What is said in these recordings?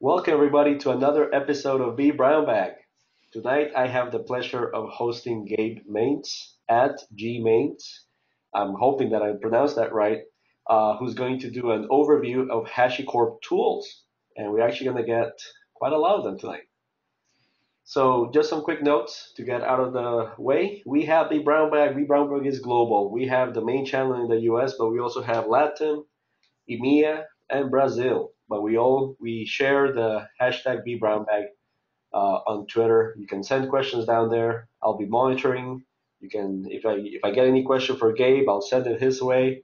Welcome everybody to another episode of vBrownBag. Tonight I have the pleasure of hosting Gabe Maentz at G Maentz. I'm hoping that I pronounced that right. Who's going to do an overview of HashiCorp tools, and we're actually going to get quite a lot of them tonight. So just some quick notes to get out of the way. We have vBrownBag. vBrownBag is global. We have the main channel in the US, but we also have Latin, EMEA, and Brazil. But we share the hashtag vBrownBag on Twitter. You can send questions down there. I'll be monitoring. You can, if I get any question for Gabe, I'll send it his way.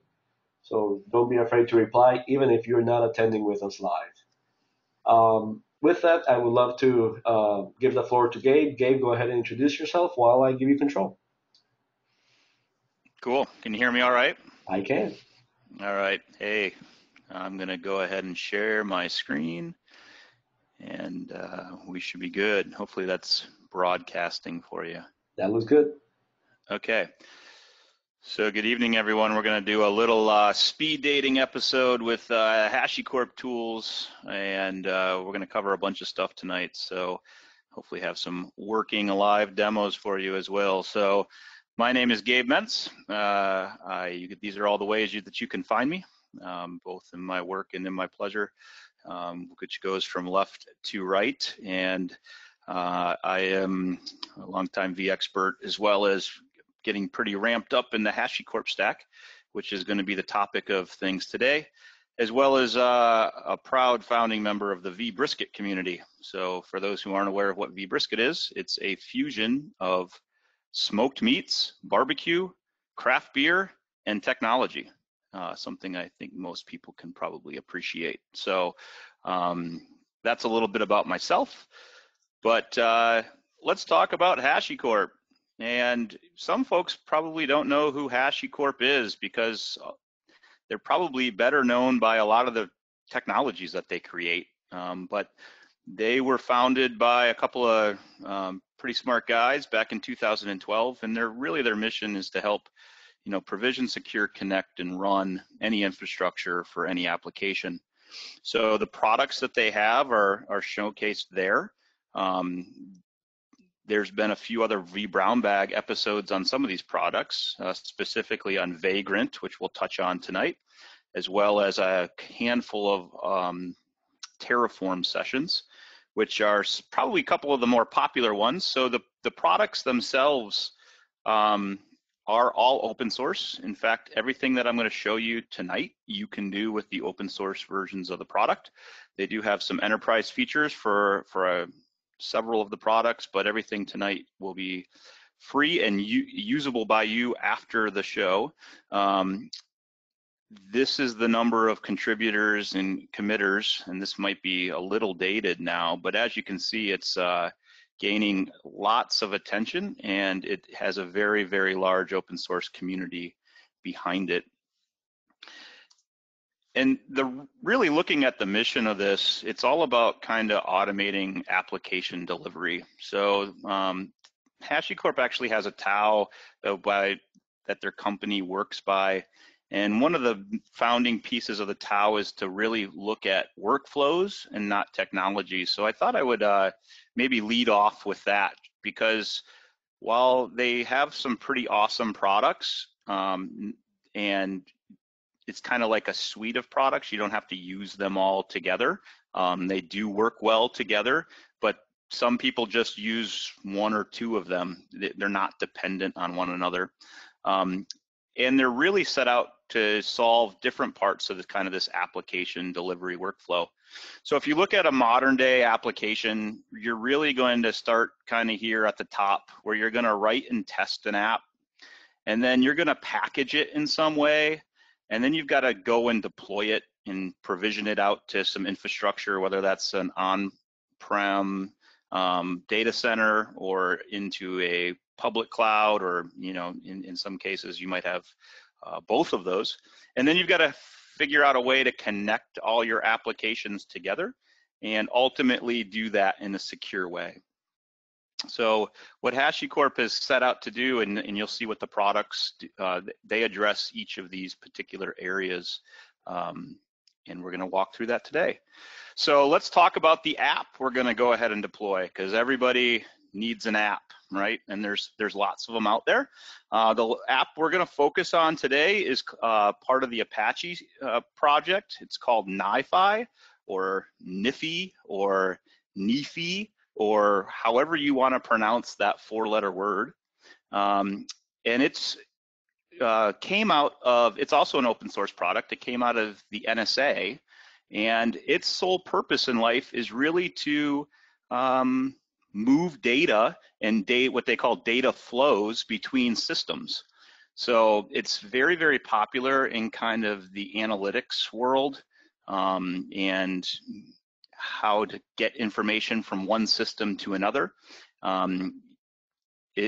So don't be afraid to reply, even if you're not attending with us live. With that, I would love to give the floor to Gabe. Gabe, go ahead and introduce yourself while I give you control. Cool. Can you hear me all right? I can. All right. Hey, I'm going to go ahead and share my screen, and we should be good. Hopefully that's broadcasting for you. That looks good. Okay. So good evening, everyone. We're going to do a little speed dating episode with HashiCorp tools, and we're going to cover a bunch of stuff tonight. So hopefully have some working live demos for you as well. So my name is Gabe Maentz. These are all the ways that you can find me, both in my work and in my pleasure, which goes from left to right. And I am a longtime vExpert, as well as getting pretty ramped up in the HashiCorp stack, which is going to be the topic of things today, as well as a proud founding member of the vBrisket community. So for those who aren't aware of what vBrisket is, it's a fusion of smoked meats, barbecue, craft beer, and technology, something I think most people can probably appreciate. So that's a little bit about myself, but let's talk about HashiCorp. And some folks probably don't know who HashiCorp is because they're probably better known by a lot of the technologies that they create. But they were founded by a couple of pretty smart guys back in 2012, and their mission is to help, you know, provision, secure, connect, and run any infrastructure for any application. So the products that they have are showcased there. There's been a few other vBrownBag episodes on some of these products, specifically on Vagrant, which we'll touch on tonight, as well as a handful of Terraform sessions, which are probably a couple of the more popular ones. So the products themselves are all open source. In fact, everything that I'm going to show you tonight, you can do with the open source versions of the product. They do have some enterprise features for several of the products, but everything tonight will be free and usable by you after the show. This is the number of contributors and committers, and this might be a little dated now, but as you can see, it's gaining lots of attention, and it has a very, very large open source community behind it. And really looking at the mission of this, it's all about kind of automating application delivery. So HashiCorp actually has a TAO that their company works by. And one of the founding pieces of the TAO is to really look at workflows and not technology. So I thought I would maybe lead off with that, because while they have some pretty awesome products, and it's kind of like a suite of products. You don't have to use them all together. They do work well together, but some people just use one or two of them. They're not dependent on one another. And they're really set out to solve different parts of the kind of this application delivery workflow. So if you look at a modern day application, you're really going to start kind of here at the top, where you're going to write and test an app, and then you're going to package it in some way. And then you've got to go and deploy it and provision it out to some infrastructure, whether that's an on-prem data center or into a public cloud, or, you know, in some cases you might have both of those. And then you've got to figure out a way to connect all your applications together and ultimately do that in a secure way. So what HashiCorp has set out to do, and you'll see what the products do, they address each of these particular areas, and we're going to walk through that today. So let's talk about the app we're going to go ahead and deploy, because everybody needs an app, right? And there's lots of them out there. The app we're going to focus on today is part of the Apache project. It's called NiFi or NiFi or NiFi, or however you want to pronounce that four-letter word. And it's came out of, it's also an open source product. It came out of the NSA, and its sole purpose in life is really to move data and what they call data flows between systems. So it's very, very popular in kind of the analytics world, and how to get information from one system to another. It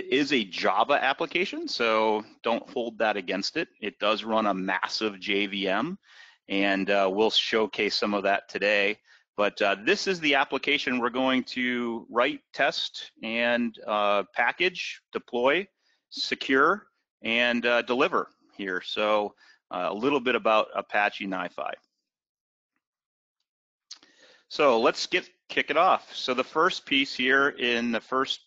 is a Java application, so don't hold that against it. It does run a massive JVM, and we'll showcase some of that today. But this is the application we're going to write, test, and package, deploy, secure, and deliver here. So a little bit about Apache NiFi. So let's kick it off. So the first piece here in the first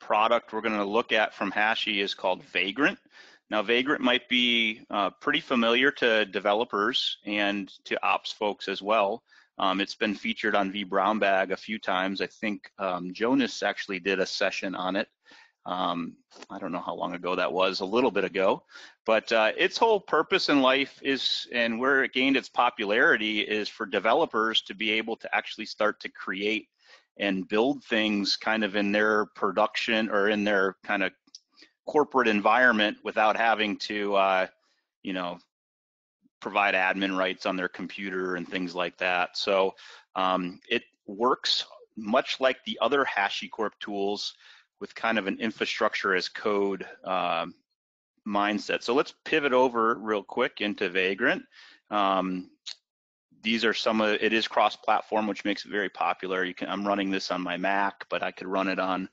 product we're going to look at from Hashi is called Vagrant. Now, Vagrant might be pretty familiar to developers and to ops folks as well. It's been featured on vBrownBag a few times. I think Jonas actually did a session on it. I don't know how long ago that was, a little bit ago. But its whole purpose in life is, and where it gained its popularity, is for developers to be able to actually start to create and build things kind of in their production or in their kind of corporate environment without having to, you know, provide admin rights on their computer and things like that. So it works much like the other HashiCorp tools with kind of an infrastructure as code mindset. So let's pivot over real quick into Vagrant. These are some of, it is cross-platform, which makes it very popular. You can, I'm running this on my Mac, but I could run it on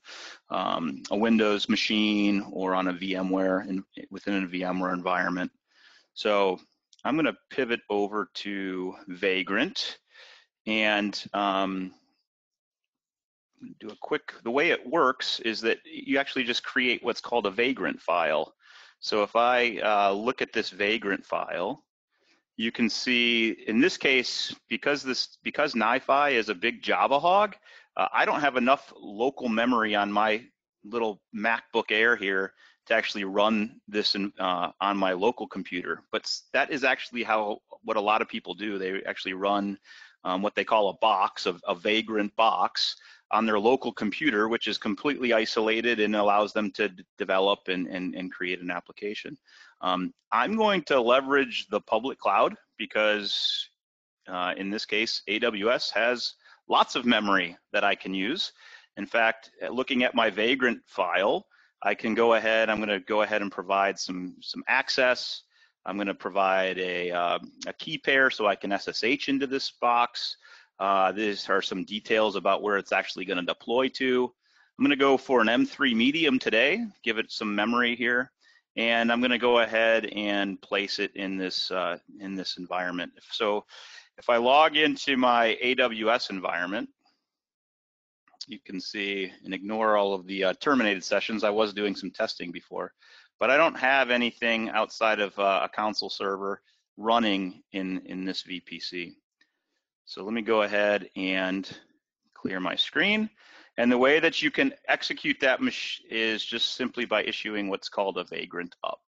a Windows machine or on a VMware, within a VMware environment. So I'm gonna pivot over to Vagrant, and do a quick, the way it works is that you actually just create what's called a Vagrant file. So if I look at this Vagrant file, you can see in this case, because NiFi is a big Java hog, I don't have enough local memory on my little MacBook Air here to actually run this in, on my local computer. But that is actually what a lot of people do. They actually run what they call a box, a Vagrant box, on their local computer, which is completely isolated and allows them to develop and create an application. I'm going to leverage the public cloud because in this case, AWS has lots of memory that I can use. In fact, looking at my Vagrant file, I can go ahead, I'm gonna go ahead and provide some access. I'm gonna provide a key pair so I can SSH into this box. These are some details about where it's actually going to deploy to. I'm going to go for an M3 medium today, give it some memory here, and I'm going to go ahead and place it in this environment. So if I log into my AWS environment, you can see, and ignore all of the terminated sessions, I was doing some testing before, but I don't have anything outside of a Consul server running in this VPC. So let me go ahead and clear my screen. And the way that you can execute that is just simply by issuing what's called a Vagrant up.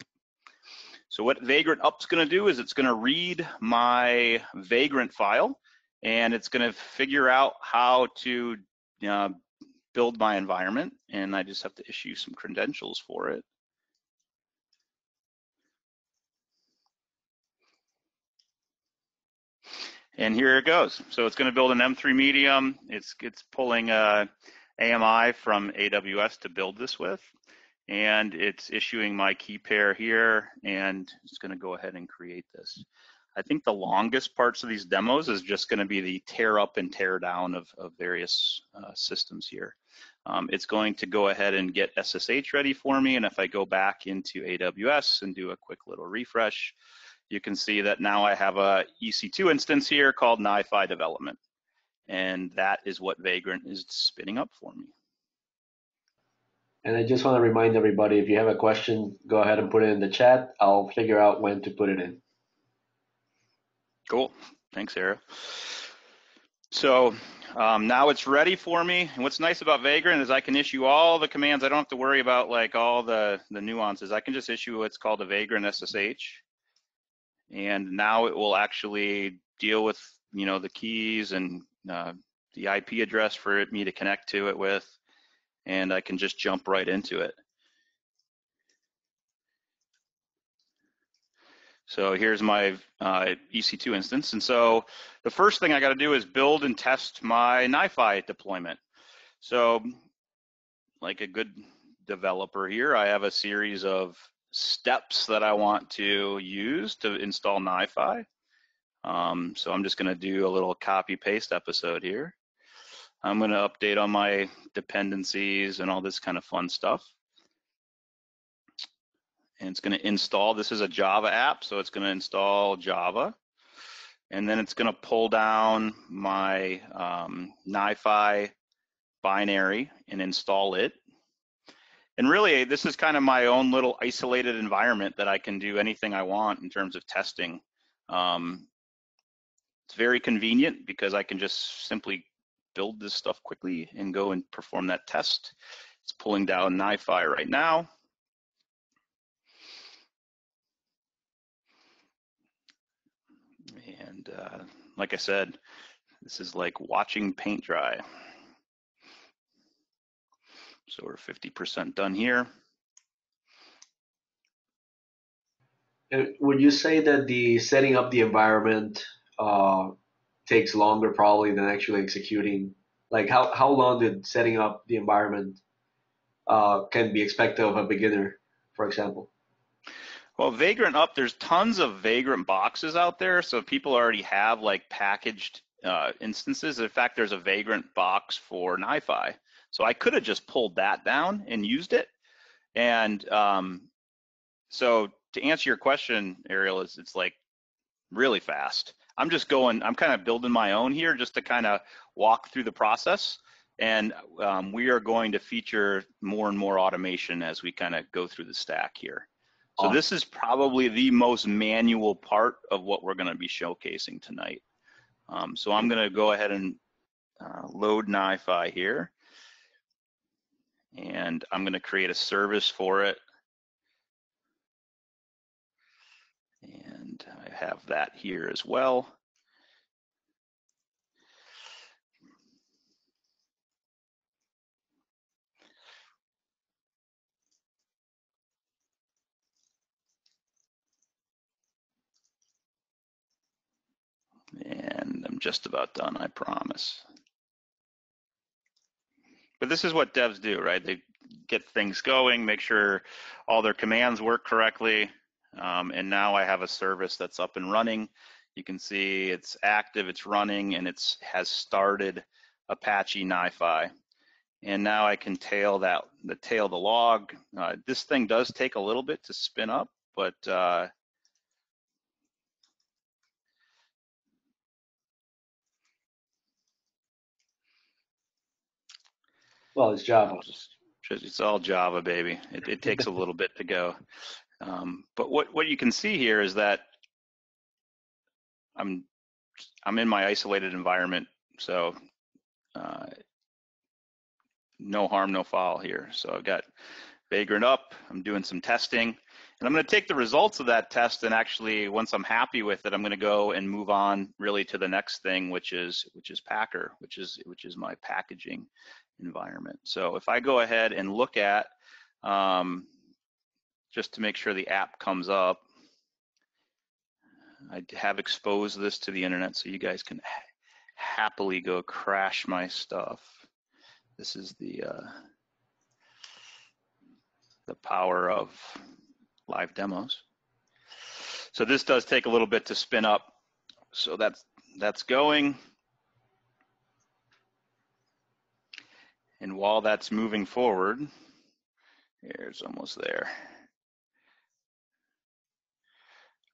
So what Vagrant up's gonna do is it's gonna read my Vagrant file, and it's gonna figure out how to build my environment. And I just have to issue some credentials for it. And here it goes. So it's going to build an M3 medium. It's pulling AMI from AWS to build this with. And it's issuing my key pair here. And it's going to go ahead and create this. I think the longest parts of these demos is just going to be the tear up and tear down of various systems here. It's going to go ahead and get SSH ready for me. And if I go back into AWS and do a quick little refresh, you can see that now I have a EC2 instance here called NiFi development. And that is what Vagrant is spinning up for me. And I just want to remind everybody, if you have a question, go ahead and put it in the chat. I'll figure out when to put it in. Cool. Thanks, Sarah. So now it's ready for me. And what's nice about Vagrant is I can issue all the commands. I don't have to worry about like all the nuances. I can just issue what's called a Vagrant SSH. And now it will actually deal with, you know, the keys and the IP address for me to connect to it with, and I can just jump right into it. So here's my EC2 instance. And so the first thing I got to do is build and test my NiFi deployment. So like a good developer here, I have a series of steps that I want to use to install NiFi. So I'm just going to do a little copy paste episode here. I'm going to update on my dependencies and all this kind of fun stuff. And it's going to install, this is a Java app, so it's going to install Java. And then it's going to pull down my NiFi binary and install it. And really, this is kind of my own little isolated environment that I can do anything I want in terms of testing. It's very convenient because I can just simply build this stuff quickly and go and perform that test. It's pulling down NiFi right now. And like I said, this is like watching paint dry. So we're 50% done here. Would you say that the setting up the environment takes longer probably than actually executing? Like how long did setting up the environment can be expected of a beginner, for example? Well, Vagrant up, there's tons of Vagrant boxes out there. So people already have like packaged instances. In fact, there's a Vagrant box for NiFi. So I could have just pulled that down and used it. And so to answer your question, Ariel, is it's like really fast. I'm just going, I'm kind of building my own here just to kind of walk through the process. And we are going to feature more and more automation as we kind of go through the stack here. So awesome. This is probably the most manual part of what we're going to be showcasing tonight. So I'm going to go ahead and load NiFi here. And I'm going to create a service for it. And I have that here as well. And I'm just about done, I promise. But this is what devs do, right? They get things going, make sure all their commands work correctly. And now I have a service that's up and running. You can see it's active, it's running, and it has started Apache NiFi. And now I can tail the log. This thing does take a little bit to spin up, but well, it's Java. It's all Java, baby. It takes a little bit to go. But what you can see here is that I'm in my isolated environment, so no harm, no foul here. So I've got Vagrant up, I'm doing some testing, and I'm going to take the results of that test and actually, once I'm happy with it, I'm going to go and move on really to the next thing, which is Packer, which is my packaging environment. So if I go ahead and look at, just to make sure the app comes up, I have exposed this to the internet so you guys can happily go crash my stuff. This is the power of live demos. So this does take a little bit to spin up. So that's going. And while that's moving forward, here it's almost there.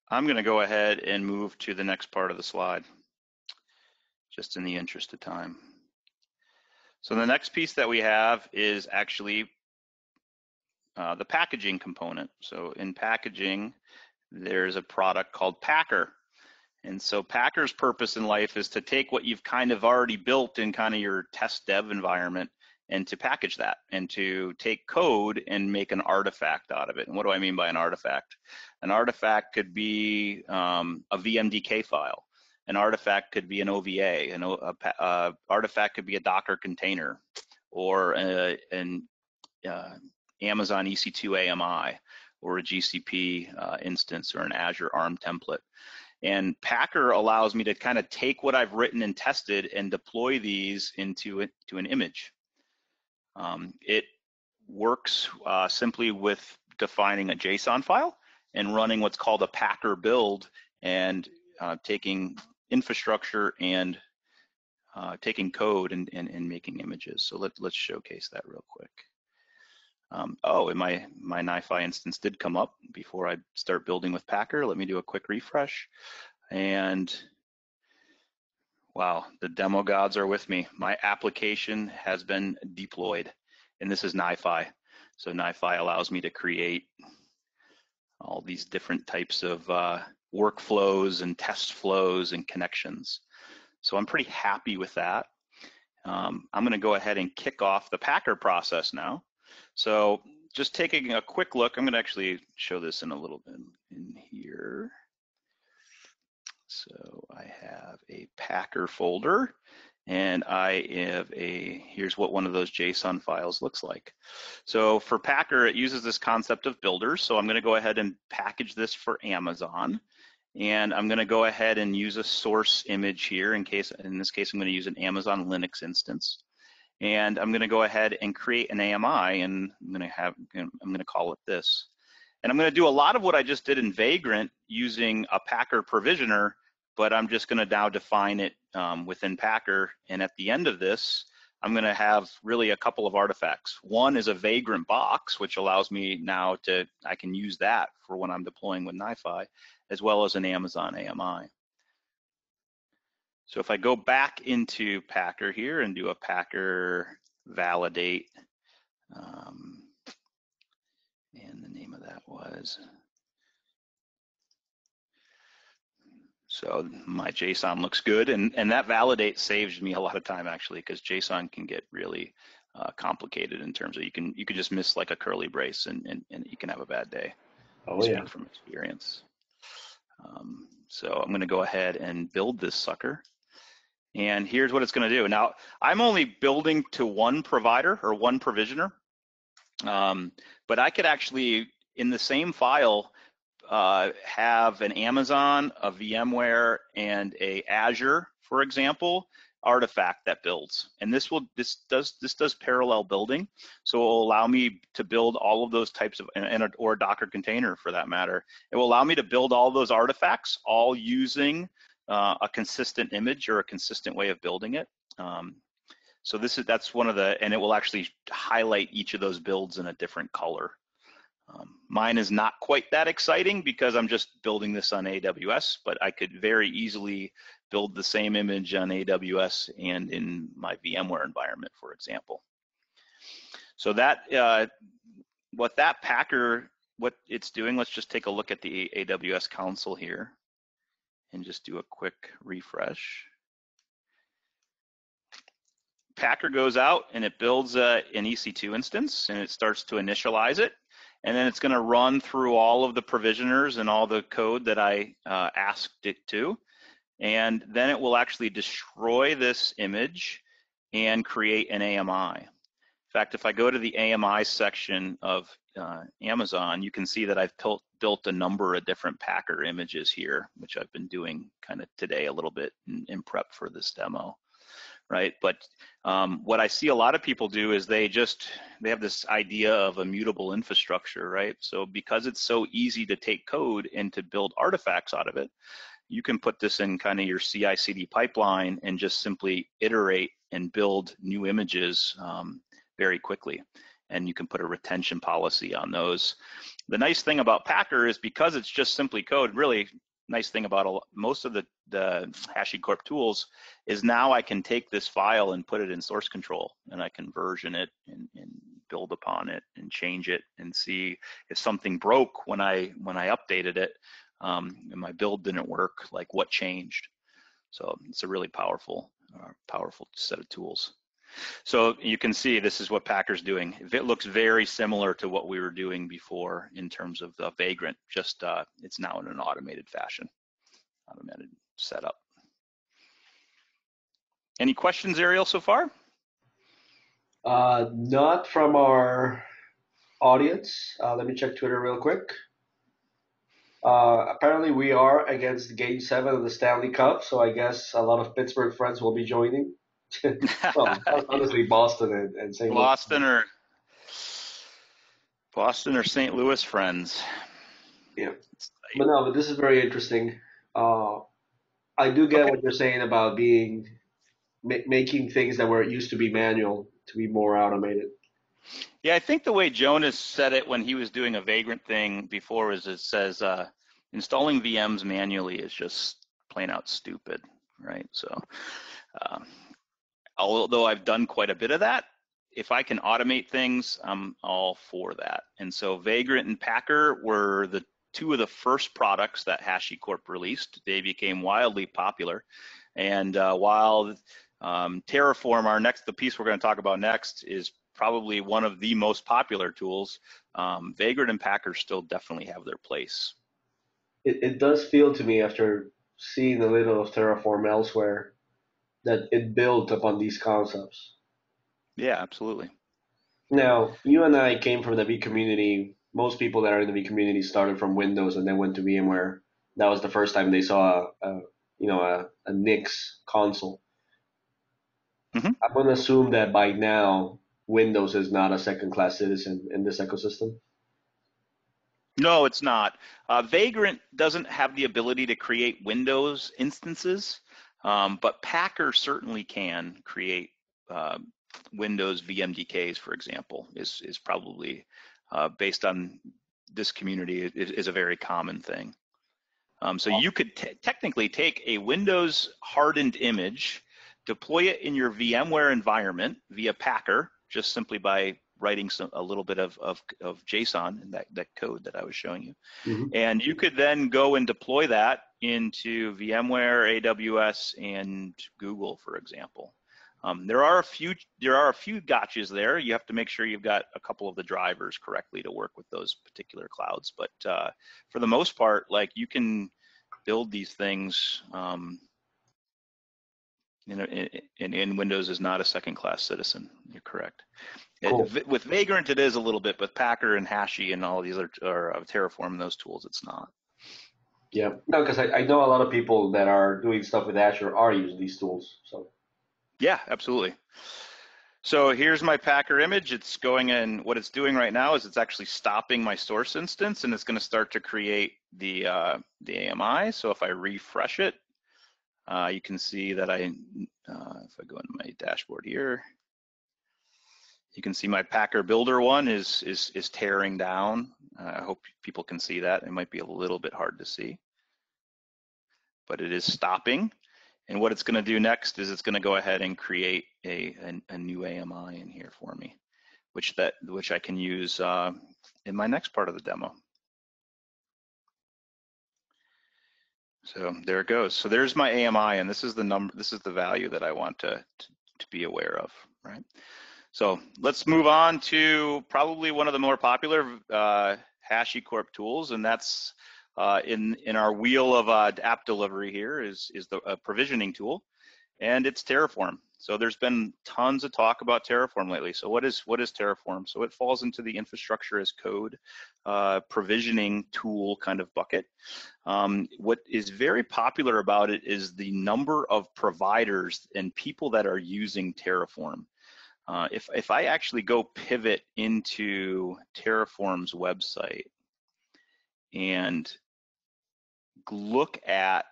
I'm going to go ahead and move to the next part of the slide, just in the interest of time. So the next piece that we have is actually the packaging component. So in packaging, there's a product called Packer. And so Packer's purpose in life is to take what you've kind of already built in kind of your test dev environment and to package that and to take code and make an artifact out of it. And what do I mean by an artifact? An artifact could be a VMDK file. An artifact could be an OVA. An artifact could be a Docker container or an Amazon EC2 AMI or a GCP instance or an Azure ARM template. And Packer allows me to kind of take what I've written and tested and deploy these into an image. It works simply with defining a JSON file and running what's called a Packer build and taking infrastructure and taking code and making images. So let's showcase that real quick. Oh, and my NiFi instance did come up before I start building with Packer. Let me do a quick refresh. And wow, the demo gods are with me. My application has been deployed, and this is NiFi. So NiFi allows me to create all these different types of workflows and test flows and connections. So I'm pretty happy with that. I'm going to go ahead and kick off the Packer process now. So just taking a quick look, I'm going to actually show this in a little bit in here. So I have a Packer folder and I have here's what one of those JSON files looks like. So for Packer, it uses this concept of builders. So I'm going to go ahead and package this for Amazon. And I'm going to go ahead and use a source image here in this case, I'm going to use an Amazon Linux instance. And I'm going to go ahead and create an AMI, and I'm going to call it this. And I'm going to do a lot of what I just did in Vagrant using a Packer provisioner, but I'm just going to now define it within Packer. And at the end of this, I'm going to have really a couple of artifacts. One is a Vagrant box, which allows me now I can use that for when I'm deploying with NiFi, as well as an Amazon AMI. So if I go back into Packer here and do a Packer validate, and the name of that was, so my JSON looks good, and that validate saves me a lot of time actually, because JSON can get really complicated in terms of you can just miss like a curly brace and you can have a bad day. Oh yeah, from experience. So I'm going to go ahead and build this sucker. And here's what it's going to do. Now, I'm only building to one provider or one provisioner, but I could actually, in the same file, have an Amazon, a VMware, and a Azure, for example, artifact that builds. And this does parallel building, so it will allow me to build all of those types of, or a Docker container for that matter. It will allow me to build all those artifacts, all using a consistent image or a consistent way of building it. So that's one of the, and it will actually highlight each of those builds in a different color. Mine is not quite that exciting because I'm just building this on AWS, but I could very easily build the same image on AWS and in my VMware environment, for example. So what it's doing, let's just take a look at the AWS console here and just do a quick refresh. Packer goes out and it builds an EC2 instance and it starts to initialize it. And then it's going to run through all of the provisioners and all the code that I asked it to. And then it will actually destroy this image and create an AMI. In fact, if I go to the AMI section of Amazon, you can see that I've built a number of different Packer images here, which I've been doing kind of today a little bit in prep for this demo. Right, but what I see a lot of people do is they have this idea of immutable infrastructure, right? So because it's so easy to take code and to build artifacts out of it, you can put this in kind of your CI/CD pipeline and just simply iterate and build new images very quickly. and you can put a retention policy on those. The nice thing about Packer is because it's just simply code, really nice thing about most of the HashiCorp tools is now I can take this file and put it in source control, and I can version it and build upon it and change it and see if something broke when I updated it and my build didn't work, like what changed. So it's a really powerful set of tools. So you can see this is what Packer's doing. It looks very similar to what we were doing before in terms of the Vagrant, just it's now in an automated fashion, automated setup. Any questions, Ariel, so far? Not from our audience. Let me check Twitter real quick. Apparently we are against Game 7 of the Stanley Cup, so I guess a lot of Pittsburgh friends will be joining. Well, honestly, Boston and St. Louis. Boston or St. Louis friends. Yeah, but no, but this is very interesting. I do get what you're saying about being making things that were used to be manual to be more automated. Yeah, I think the way Jonas said it when he was doing a Vagrant thing before is it says installing VMs manually is just plain out stupid, right? So. Although I've done quite a bit of that, if I can automate things, I'm all for that. And so Vagrant and Packer were the two of the first products that HashiCorp released. They became wildly popular. And while Terraform, the piece we're going to talk about next, is probably one of the most popular tools, Vagrant and Packer still definitely have their place. It does feel to me, after seeing a little of Terraform elsewhere, that it built upon these concepts. Yeah, absolutely. Now, you and I came from the V community. Most people that are in the V community started from Windows and then went to VMware. That was the first time they saw a NIX console. Mm-hmm. I'm going to assume that by now, Windows is not a second-class citizen in this ecosystem. No, it's not. Vagrant doesn't have the ability to create Windows instances. But Packer certainly can create Windows VMDKs, for example, is probably based on this community is a very common thing. So you could technically take a Windows hardened image, deploy it in your VMware environment via Packer, just simply by writing a little bit of JSON in that code that I was showing you. Mm-hmm. And you could then go and deploy that into VMware, AWS, and Google, for example. There are a few gotchas there. You have to make sure you've got a couple of the drivers correctly to work with those particular clouds. But for the most part, like, you can build these things. In Windows is not a second-class citizen. You're correct. Cool. With Vagrant, it is a little bit. With Packer and Hashi and all these other, or Terraform and those tools, it's not. Yeah, no, because I know a lot of people that are doing stuff with Azure are using these tools. So. Yeah, absolutely. So here's my Packer image. It's going in. What it's doing right now is it's actually stopping my source instance, and it's going to start to create the AMI. So if I refresh it, you can see that if I go into my dashboard here, you can see my Packer Builder one is tearing down. I hope people can see that. It might be a little bit hard to see, but it is stopping. And what it's going to do next is it's going to go ahead and create a new AMI in here for me, which I can use in my next part of the demo. So there it goes. So there's my AMI, and this is the number. This is the value that I want to be aware of, right? So let's move on to probably one of the more popular HashiCorp tools, and that's in our wheel of app delivery here is the provisioning tool, and it's Terraform. So there's been tons of talk about Terraform lately. So what is Terraform? So it falls into the infrastructure as code provisioning tool kind of bucket. What is very popular about it is the number of providers and people that are using Terraform. If I actually go pivot into Terraform's website and look at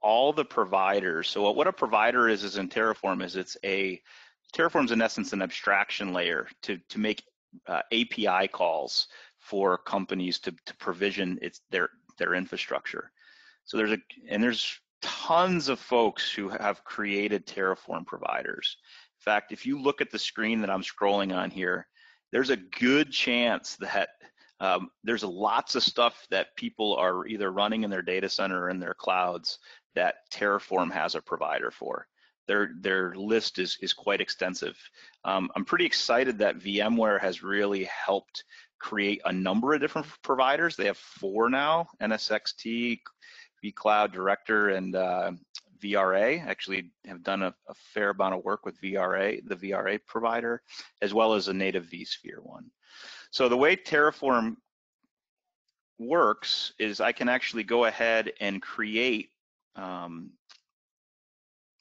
all the providers, so what a provider is in Terraform is Terraform's in essence an abstraction layer to make API calls for companies to provision their infrastructure. So there's tons of folks who have created Terraform providers. In fact, if you look at the screen that I'm scrolling on here, there's a good chance that there's lots of stuff that people are either running in their data center or in their clouds that Terraform has a provider for. Their list is quite extensive. I'm pretty excited that VMware has really helped create a number of different providers. They have 4 now: NSXT, vCloud Director, and VRA. Actually have done a fair amount of work with VRA, the VRA provider, as well as a native vSphere one. So the way Terraform works is I can actually go ahead and create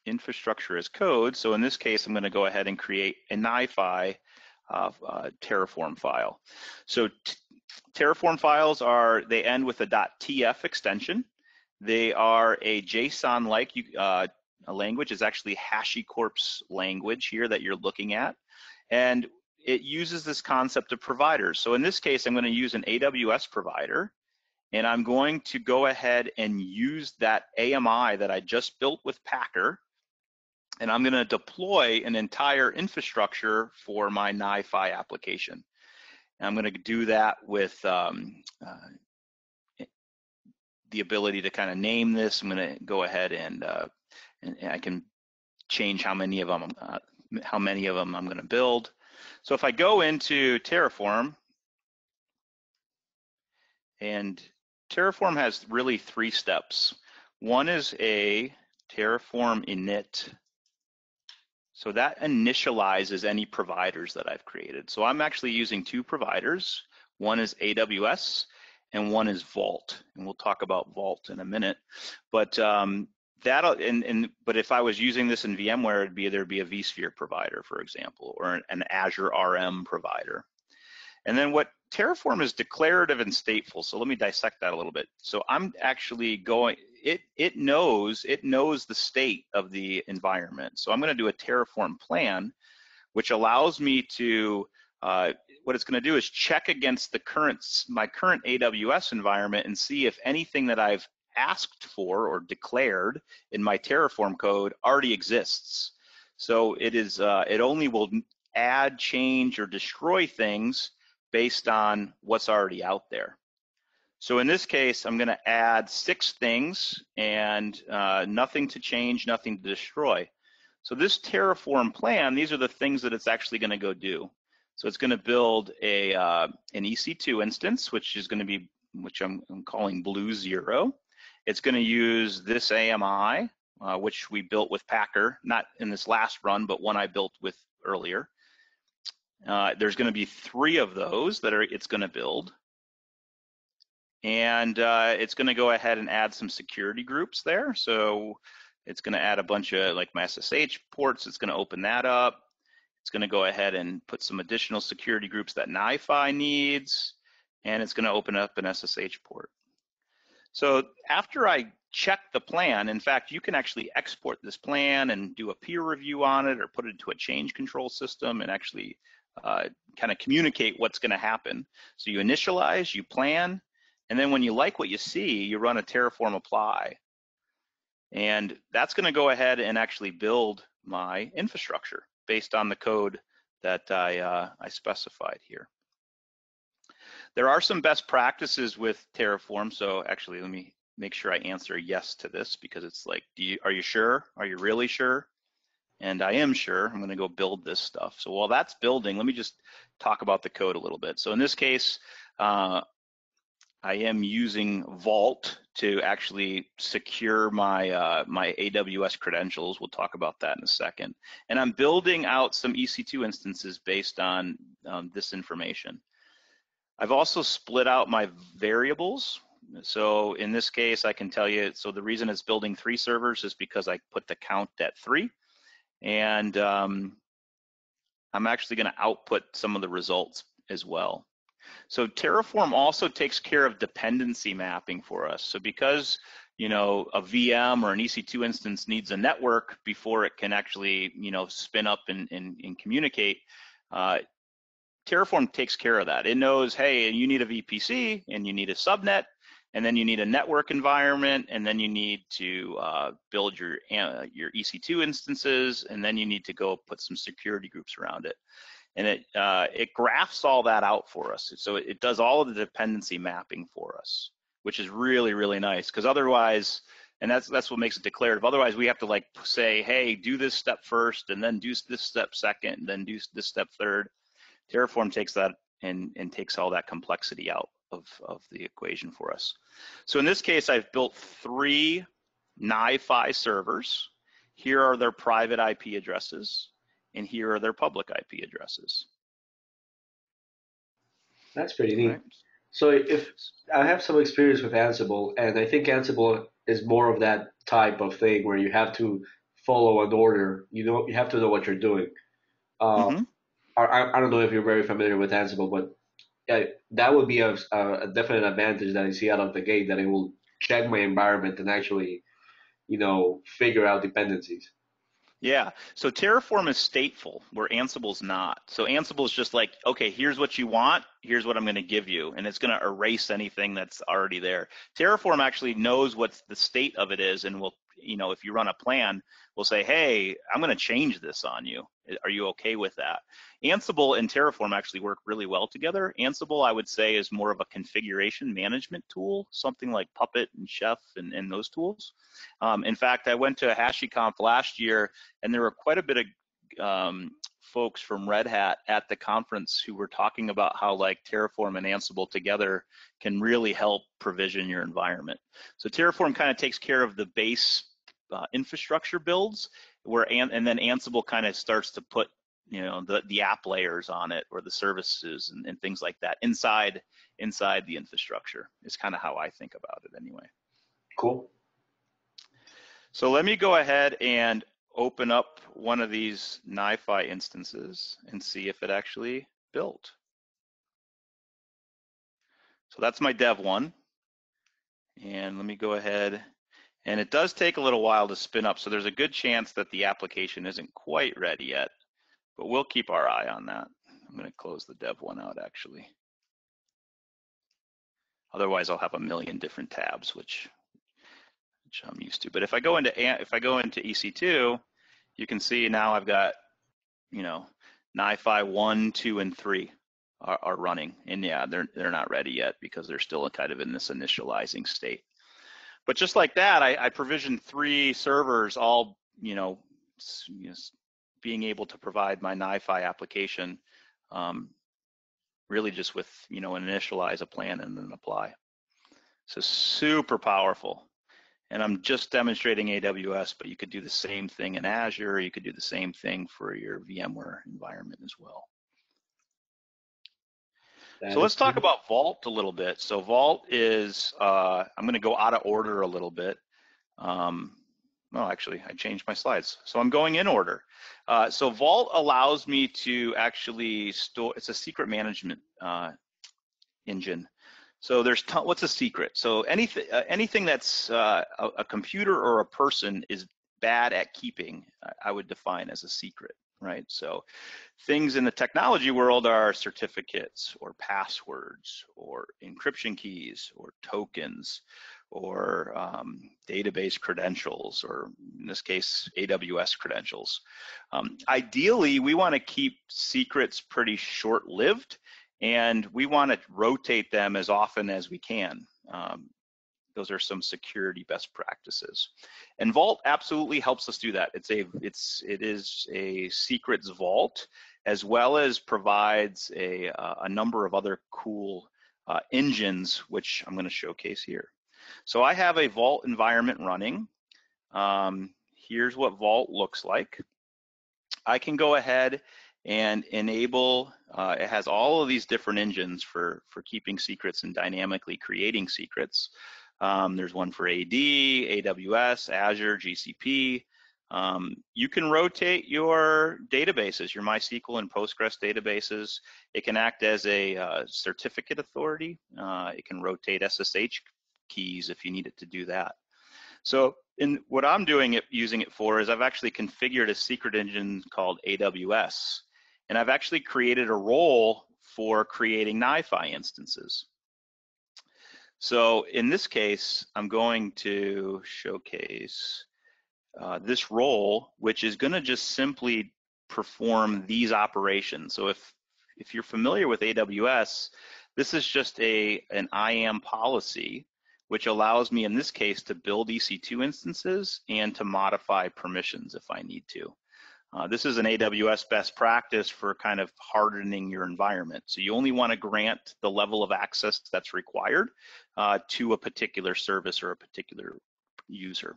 infrastructure as code. So in this case, I'm going to go ahead and create a NiFi Terraform file. So Terraform files they end with a .tf extension. They are a JSON-like language. It's actually HashiCorp's language here that you're looking at. And it uses this concept of providers. So in this case, I'm going to use an AWS provider, and I'm going to go ahead and use that AMI that I just built with Packer, and I'm going to deploy an entire infrastructure for my NiFi application. And I'm going to do that with the ability to kind of name this. I'm going to go ahead and I can change how many of them I'm going to build. So if I go into Terraform, and Terraform has really 3 steps. One is a Terraform init. So that initializes any providers that I've created. So I'm actually using 2 providers. One is AWS and one is Vault. And we'll talk about Vault in a minute. But but if I was using this in VMware, it'd be there'd be a vSphere provider, for example, or an Azure RM provider. And then what Terraform is declarative and stateful. So let me dissect that a little bit. So I'm actually going, it knows the state of the environment. So I'm going to do a Terraform plan, which allows me to what it's going to do is check against my current AWS environment and see if anything that I've asked for or declared in my Terraform code already exists. So it is it only will add, change, or destroy things based on what's already out there. So in this case, I'm going to add 6 things and nothing to change, nothing to destroy. So this Terraform plan, these are the things that it's actually going to go do. So it's going to build an EC2 instance, which I'm calling Blue 0. It's going to use this AMI, which we built with Packer, not in this last run, but one I built with earlier. There's going to be 3 of those that it's going to build. And it's going to go ahead and add some security groups there. So it's going to add a bunch of like my SSH ports. It's going to open that up. It's going to go ahead and put some additional security groups that NiFi needs. And it's going to open up an SSH port. So after I check the plan, in fact, you can actually export this plan and do a peer review on it or put it into a change control system and actually kind of communicate what's going to happen. So you initialize, you plan, and then when you like what you see, you run a Terraform apply. And that's going to go ahead and actually build my infrastructure based on the code that I specified here. There are some best practices with Terraform. So actually, let me make sure I answer yes to this because it's like, are you sure? Are you really sure? And I am sure. I'm going to go build this stuff. So while that's building, let me just talk about the code a little bit. So in this case, I am using Vault to actually secure my my AWS credentials. We'll talk about that in a second. And I'm building out some EC2 instances based on this information. I've also split out my variables. So in this case, I can tell you, so the reason it's building 3 servers is because I put the count at 3. And I'm actually going to output some of the results as well. So Terraform also takes care of dependency mapping for us. So because, you know, a VM or an EC2 instance needs a network before it can actually, you know, spin up and communicate, Terraform takes care of that. It knows, hey, you need a VPC and you need a subnet, and then you need a network environment, and then you need to build your EC2 instances, and then you need to go put some security groups around it. And it graphs all that out for us. So it does all of the dependency mapping for us, which is really, really nice, because otherwise, and that's what makes it declarative. Otherwise, we have to like say, hey, do this step first, and then do this step second, and then do this step third. Terraform takes that and takes all that complexity out of the equation for us. So in this case, I've built 3 NiFi servers. Here are their private IP addresses, and here are their public IP addresses. That's pretty neat. Right. So if I have some experience with Ansible, and I think Ansible is more of that type of thing where you have to follow an order. You have to know what you're doing. I don't know if you're very familiar with Ansible, but that would be a definite advantage that I see out of the gate, that it will check my environment and actually, you know, figure out dependencies. Yeah, so Terraform is stateful, where Ansible's not. So Ansible's just like, okay, here's what you want, here's what I'm going to give you, and it's going to erase anything that's already there. Terraform actually knows what the state of it is, and will, you know, if you run a plan, will say, hey, I'm going to change this on you. Are you okay with that? Ansible and Terraform actually work really well together. Ansible, I would say, is more of a configuration management tool, something like Puppet and Chef and those tools. In fact, I went to HashiConf last year, and there were quite a bit of folks from Red Hat at the conference who were talking about how like Terraform and Ansible together can really help provision your environment. So Terraform kind of takes care of the base infrastructure builds, where and then Ansible kind of starts to put, you know, the app layers on it, or the services and things like that inside the infrastructure is kind of how I think about it anyway. Cool. So let me go ahead and open up one of these NiFi instances and see if it actually built. So that's my dev one. And let me go ahead, and it does take a little while to spin up. So there's a good chance that the application isn't quite ready yet, but we'll keep our eye on that. I'm going to close the dev one out actually. Otherwise I'll have a million different tabs, which I'm used to. But if I go into EC2, you can see now I've got, you know, NiFi 1, 2, and 3 are running, and yeah, they're not ready yet because they're still kind of in this initializing state. But just like that, I provisioned 3 servers, all, you know, being able to provide my NiFi application, really just with, you know, an initialize, a plan, and then apply. So super powerful. And I'm just demonstrating AWS, but you could do the same thing in Azure. You could do the same thing for your VMware environment as well. So let's talk about Vault a little bit. So Vault is, I'm going to go out of order a little bit. Well, actually, I changed my slides. So I'm going in order. So Vault allows me to actually store, it's a secret management engine. So there's what's a secret? So anything that's a computer or a person is bad at keeping, I would define as a secret, right? So things in the technology world are certificates or passwords or encryption keys or tokens or database credentials, or in this case, AWS credentials. Ideally, we want to keep secrets pretty short-lived, and we want to rotate them as often as we can. Those are some security best practices, and Vault absolutely helps us do that. It is a secrets vault, as well as provides a number of other cool engines, which I'm going to showcase here. So I have a Vault environment running. Here's what Vault looks like. I can go ahead and enable, it has all of these different engines for keeping secrets and dynamically creating secrets. There's one for AD, AWS, Azure, GCP. You can rotate your databases, your MySQL and Postgres databases. It can act as a certificate authority. It can rotate SSH keys if you need it to do that. So what I'm using it for is I've actually configured a secret engine called AWS. And I've actually created a role for creating NiFi instances. So in this case, I'm going to showcase this role, which is going to just simply perform these operations. So if you're familiar with AWS, this is just an IAM policy, which allows me in this case to build EC2 instances and to modify permissions if I need to. This is an AWS best practice for kind of hardening your environment. So you only want to grant the level of access that's required to a particular service or a particular user.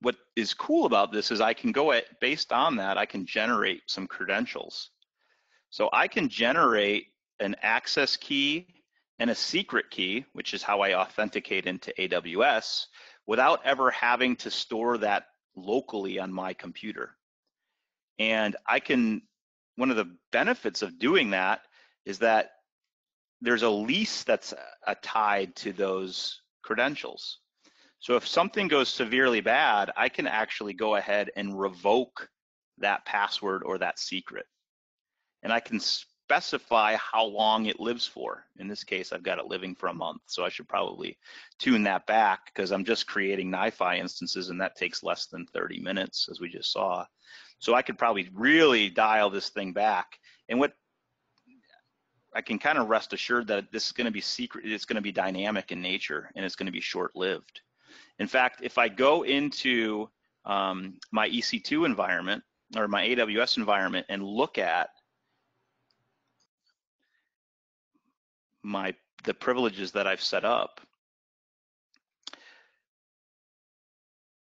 What is cool about this is I can go at, based on that, I can generate some credentials. So I can generate an access key and a secret key, which is how I authenticate into AWS, without ever having to store that locally on my computer. And I can, one of the benefits of doing that is that there's a lease that's tied to those credentials. So if something goes severely bad, I can actually go ahead and revoke that password or that secret. And I can specify how long it lives for. In this case, I've got it living for a month, so I should probably tune that back because I'm just creating NiFi instances and that takes less than 30 minutes, as we just saw. So I could probably really dial this thing back. And what I can kind of rest assured that this is going to be secret, it's going to be dynamic in nature, and it's going to be short-lived. In fact, if I go into my EC2 environment or my AWS environment and look at the privileges that I've set up,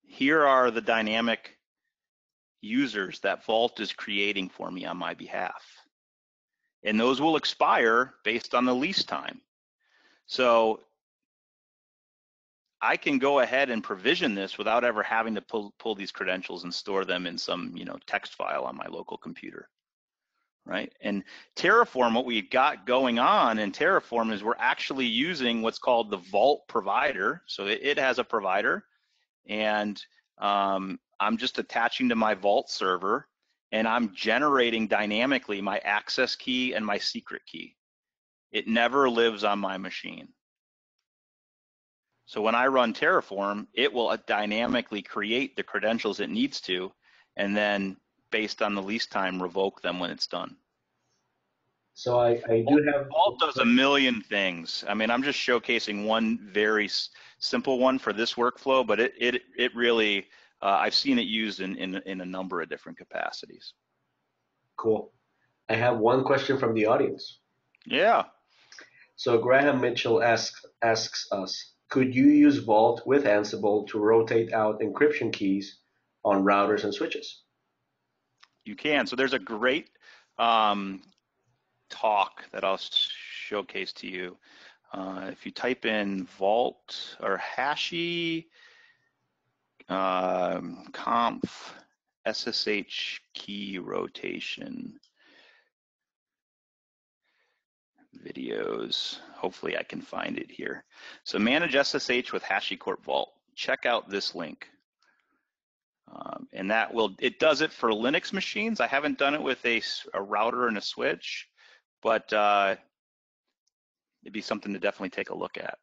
here are the dynamic users that Vault is creating for me on my behalf. And those will expire based on the lease time. So I can go ahead and provision this without ever having to pull these credentials and store them in some, you know, text file on my local computer, right? And Terraform, what we've got going on in Terraform is we're actually using what's called the Vault provider. So it has a provider, and I'm just attaching to my Vault server, and I'm generating dynamically my access key and my secret key. It never lives on my machine. So when I run Terraform, it will dynamically create the credentials it needs to, and then based on the lease time, revoke them when it's done. So I do have... Vault does a million things. I mean, I'm just showcasing one very simple one for this workflow, but it really, I've seen it used in a number of different capacities. Cool. I have one question from the audience. Yeah. So Graham Mitchell asks us, could you use Vault with Ansible to rotate out encryption keys on routers and switches? You can. So there's a great talk that I'll showcase to you. If you type in Vault or HashiConf SSH key rotation videos, hopefully I can find it here. So manage SSH with HashiCorp Vault. Check out this link. And that will, it does it for Linux machines. I haven't done it with a router and a switch, but it'd be something to definitely take a look at.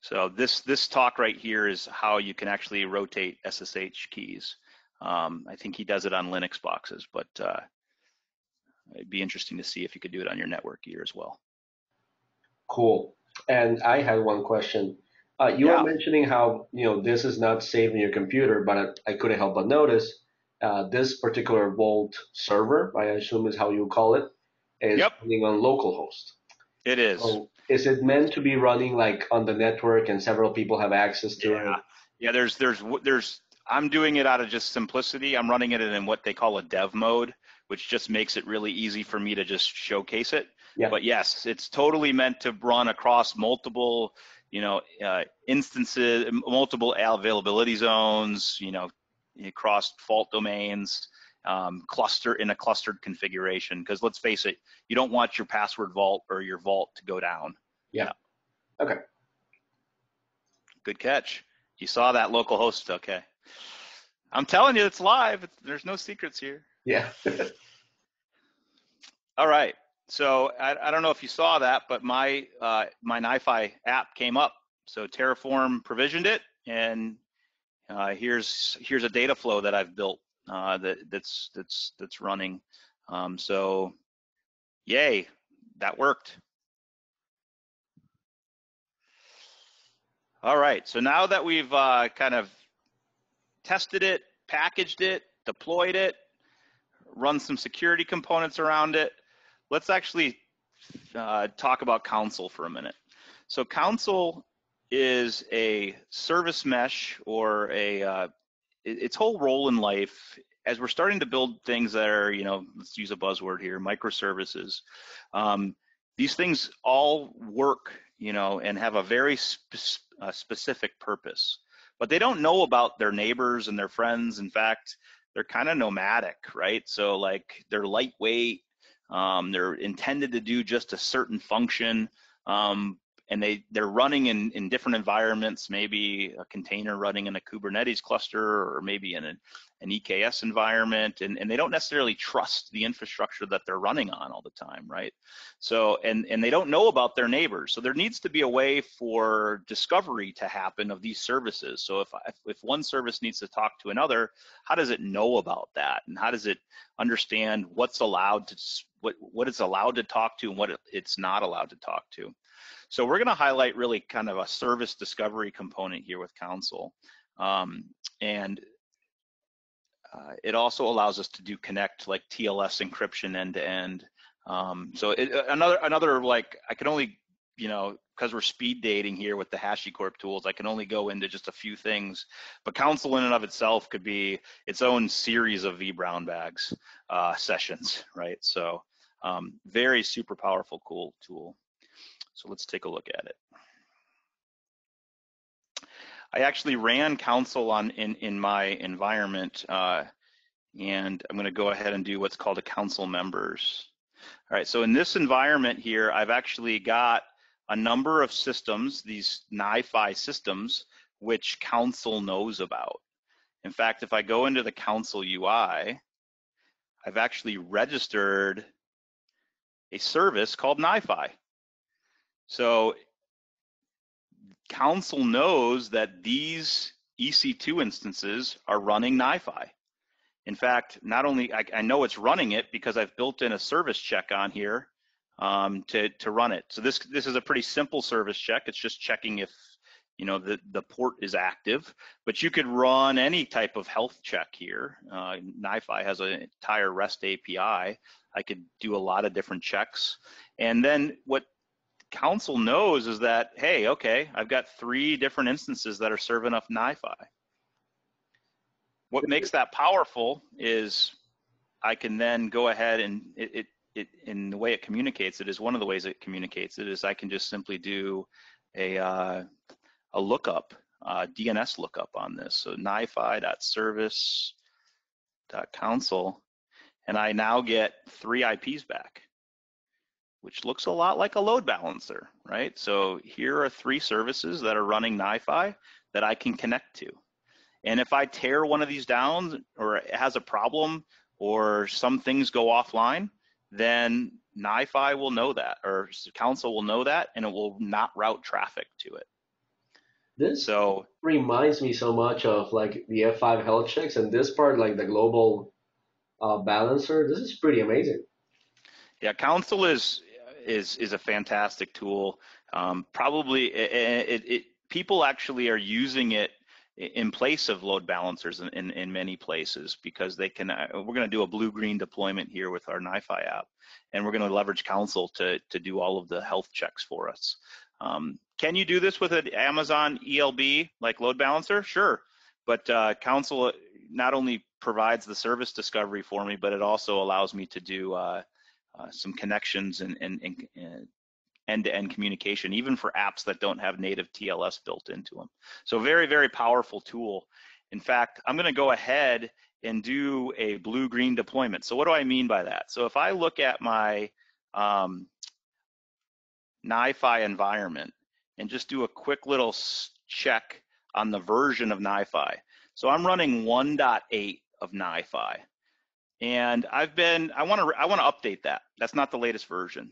So this talk right here is how you can actually rotate SSH keys. I think he does it on Linux boxes, but it'd be interesting to see if you could do it on your network gear as well. Cool. And I had one question. You were mentioning how, you know, this is not saved in your computer, but I couldn't help but notice this particular Vault server, I assume is how you call it, is running on localhost. It is. So is it meant to be running like on the network and several people have access to it? Yeah, there's I'm doing it out of just simplicity. I'm running it in what they call a dev mode, which just makes it really easy for me to just showcase it. Yeah. But yes, it's totally meant to run across multiple, you know, instances, multiple availability zones, you know, across fault domains, in a clustered configuration. Because let's face it, you don't want your password vault or your vault to go down. Yeah. Okay. Good catch. You saw that local host. Okay. I'm telling you, it's live. There's no secrets here. Yeah. All right. So I don't know if you saw that, but my my NiFi app came up. So Terraform provisioned it, and here's a data flow that I've built that's running. So yay, that worked. All right, so now that we've kind of tested it, packaged it, deployed it, run some security components around it, let's actually talk about Consul for a minute. So Consul is a service mesh, or a its whole role in life, as we're starting to build things that are, you know, let's use a buzzword here, microservices. These things all work, you know, and have a very specific purpose, but they don't know about their neighbors and their friends. In fact, they're kind of nomadic, right? So like they're lightweight, they're intended to do just a certain function, and they're running in different environments, maybe a container running in a Kubernetes cluster, or maybe in an EKS environment, and they don't necessarily trust the infrastructure that they're running on all the time, right? So, and they don't know about their neighbors. So there needs to be a way for discovery to happen of these services. So if one service needs to talk to another, how does it know about that? And how does it understand what's allowed to, what it's allowed to talk to and what it's not allowed to talk to? So we're gonna highlight really kind of a service discovery component here with Consul. It also allows us to do connect, like TLS encryption end to end. So another like, I can only, you know, because we're speed dating here with the HashiCorp tools, I can only go into just a few things, but Consul in and of itself could be its own series of vBrownBags sessions, right? So very super powerful, cool tool. So let's take a look at it. I actually ran Consul on in my environment, and I'm gonna go ahead and do what's called a Consul members. All right, so in this environment here, I've actually got a number of systems, these NiFi systems, which Consul knows about. In fact, if I go into the Consul UI, I've actually registered a service called NiFi. So Consul knows that these EC2 instances are running NiFi. In fact, not only, I know it's running it because I've built in a service check on here to run it. So this is a pretty simple service check. It's just checking if, you know, the port is active, but you could run any type of health check here. NiFi has an entire REST API. I could do a lot of different checks. And then what Consul knows is that, hey, okay, I've got 3 different instances that are serving up NiFi. What makes that powerful is I can then go ahead and in the way it communicates it is one of the ways it communicates it is I can just simply do a lookup, DNS lookup on this. So NiFi.service.consul, and I now get 3 IPs back, which looks a lot like a load balancer, right? So here are 3 services that are running NiFi that I can connect to. And if I tear one of these down, or it has a problem, or some things go offline, then NiFi will know that, or Consul will know that, and it will not route traffic to it. This so reminds me so much of like the F5 health checks, and this part, like the global balancer, this is pretty amazing. Yeah, Consul is a fantastic tool. Probably people actually are using it in place of load balancers in many places, because they can, we're gonna do a blue-green deployment here with our NiFi app, and we're gonna leverage Consul to do all of the health checks for us. Can you do this with an Amazon ELB, like load balancer? Sure, but Consul not only provides the service discovery for me, but it also allows me to do some connections and end-to-end communication, even for apps that don't have native TLS built into them. So very, very powerful tool. In fact, I'm gonna go ahead and do a blue-green deployment. So what do I mean by that? So if I look at my NiFi environment and just do a quick little check on the version of NiFi. So I'm running 1.8 of NiFi. And I want to update that. That's not the latest version.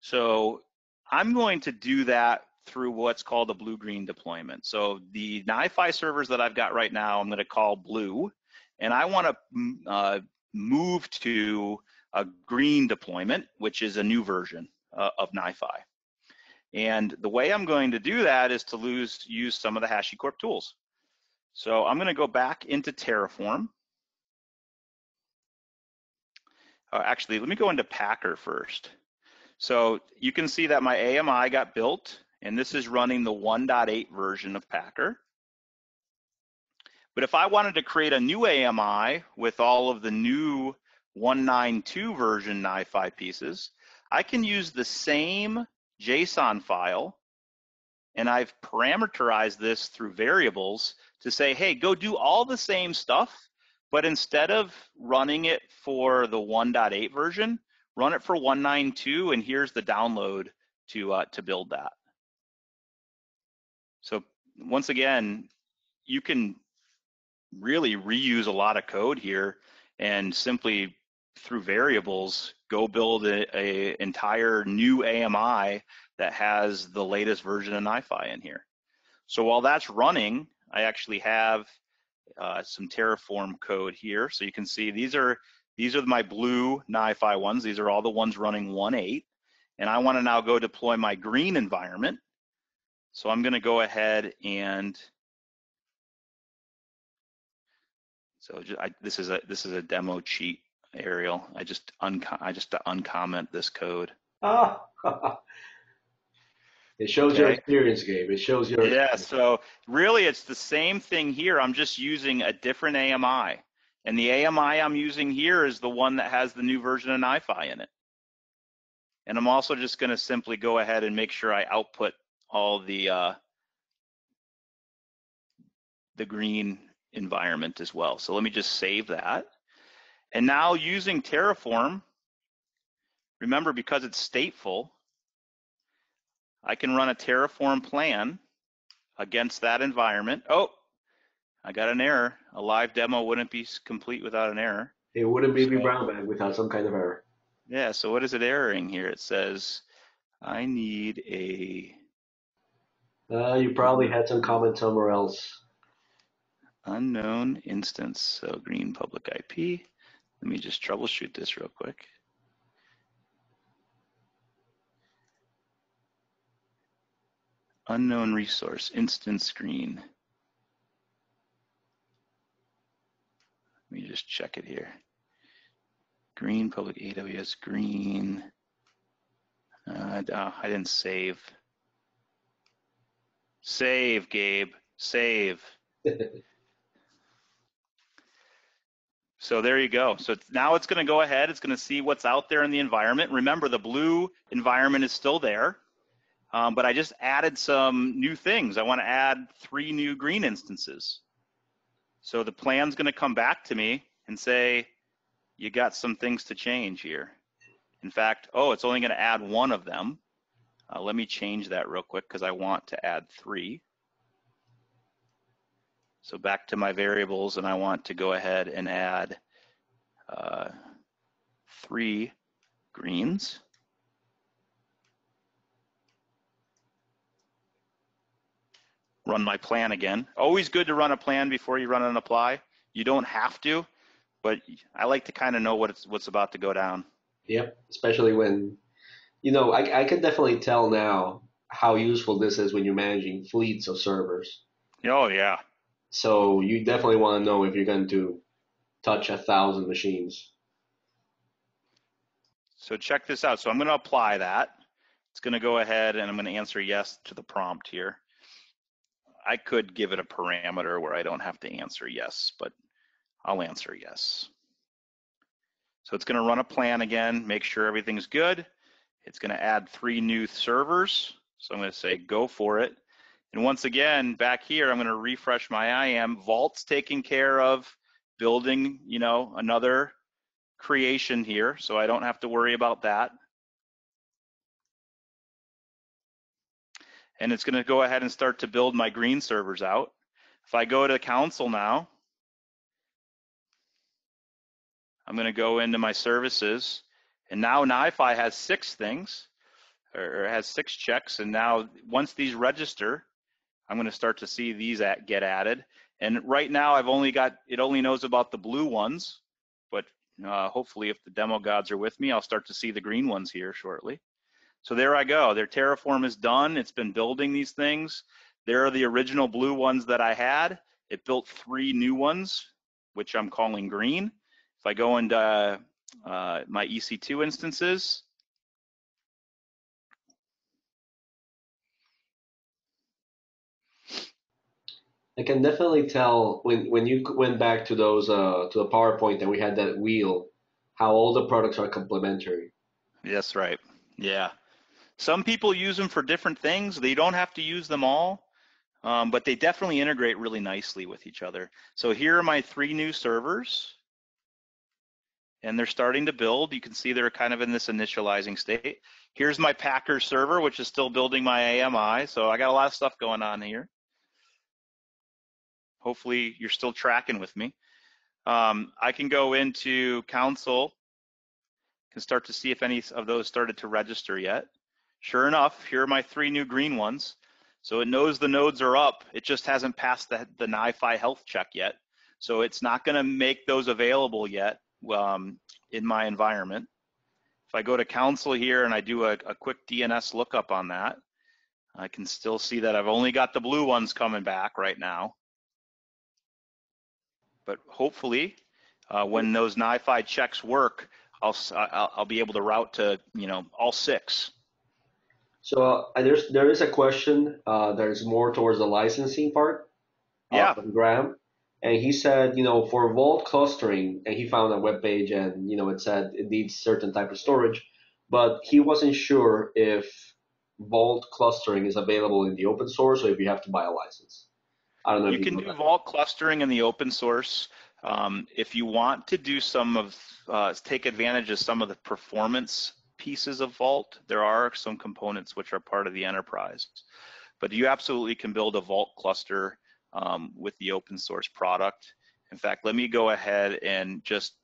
So I'm going to do that through what's called a blue-green deployment. So the NiFi servers that I've got right now, I'm going to call blue, and I want to move to a green deployment, which is a new version of NiFi. And the way I'm going to do that is to use some of the HashiCorp tools. So I'm going to go back into Terraform. Actually, let me go into Packer first. So you can see that my AMI got built, and this is running the 1.8 version of Packer. But if I wanted to create a new AMI with all of the new 1.9.2 version NiFi pieces, I can use the same JSON file, and I've parameterized this through variables to say, hey, go do all the same stuff, but instead of running it for the 1.8 version, run it for 1.9.2, and here's the download to build that. So once again, you can really reuse a lot of code here and simply through variables, go build an entire new AMI that has the latest version of NiFi in here. So while that's running, I actually have some Terraform code here. So you can see these are my blue NiFi ones. These are all the ones running 1.8. And I want to now go deploy my green environment. So I'm going to go ahead and so this is a demo cheat, Ariel. I just uncomment this code. Oh. It shows okay. Your experience, Gabe. It shows your experience. Yeah, so really it's the same thing here. I'm just using a different AMI. And the AMI I'm using here is the one that has the new version of NiFi in it. And I'm also just going to simply go ahead and make sure I output all the green environment as well. So let me just save that. And now using Terraform, remember because it's stateful, I can run a Terraform plan against that environment. Oh, I got an error. A live demo wouldn't be complete without an error. It wouldn't be vBrownBag without some kind of error. Yeah, so what is it erroring here? It says, I need a... you probably had some comment somewhere else. Unknown instance, so green public IP. Let me just troubleshoot this real quick. Unknown resource, instance screen. Let me just check it here. Green, public AWS, green. I didn't save. Save, Gabe, save. So there you go. So now it's gonna go ahead, it's gonna see what's out there in the environment. Remember, the blue environment is still there. But I just added some new things. I want to add 3 new green instances. So the plan's going to come back to me and say, you got some things to change here. In fact, oh, it's only going to add 1 of them. Let me change that real quick because I want to add 3. So back to my variables, and I want to go ahead and add 3 greens. Run my plan again. Always good to run a plan before you run an apply. You don't have to, but I like to kind of know what's about to go down. Yep, especially when, you know, I can definitely tell now how useful this is when you're managing fleets of servers. Oh, yeah. So you definitely want to know if you're going to touch 1,000 machines. So check this out. So I'm going to apply that. It's going to go ahead and I'm going to answer yes to the prompt here. I could give it a parameter where I don't have to answer yes, but I'll answer yes. So it's going to run a plan again, make sure everything's good. It's going to add 3 new servers. So I'm going to say go for it. And once again, back here, I'm going to refresh my IAM. Vault's taking care of building, you know, another creation here. So I don't have to worry about that. And it's going to go ahead and start to build my green servers out. If I go to Consul now, I'm going to go into my services, and now NiFi has six things, or has six checks, and now once these register, I'm going to start to see these get added. And right now I've only got, it only knows about the blue ones, but hopefully if the demo gods are with me, I'll start to see the green ones here shortly. So there I go, their Terraform is done. It's been building these things. There are the original blue ones that I had. It built three new ones, which I'm calling green. If I go into my EC2 instances, I can definitely tell when you went back to those to the PowerPoint and we had that wheel, how all the products are complementary. That's right. Yeah. Some people use them for different things. They don't have to use them all, but they definitely integrate really nicely with each other. So here are my three new servers, and they're starting to build. You can see they're kind of in this initializing state. Here's my Packer server, which is still building my AMI. So I got a lot of stuff going on here. Hopefully you're still tracking with me. I can go into Consul, can start to see if any of those started to register yet. Sure enough, here are my three new green ones. So it knows the nodes are up. It just hasn't passed the NiFi health check yet. So it's not going to make those available yet in my environment. If I go to Consul here and I do a quick DNS lookup on that, I can still see that I've only got the blue ones coming back right now. But hopefully, when those NiFi checks work, I'll be able to route to all six. So there is a question that is more towards the licensing part. Yeah. From Graham, and he said for Vault clustering, and he found a web page and it said it needs certain type of storage, but he wasn't sure if Vault clustering is available in the open source or if you have to buy a license. I don't know. You can do Vault clustering in the open source. If you want to do some of, take advantage of some of the performance pieces of Vault, there are some components which are part of the enterprise, but you absolutely can build a Vault cluster with the open source product. In fact, let me go ahead and just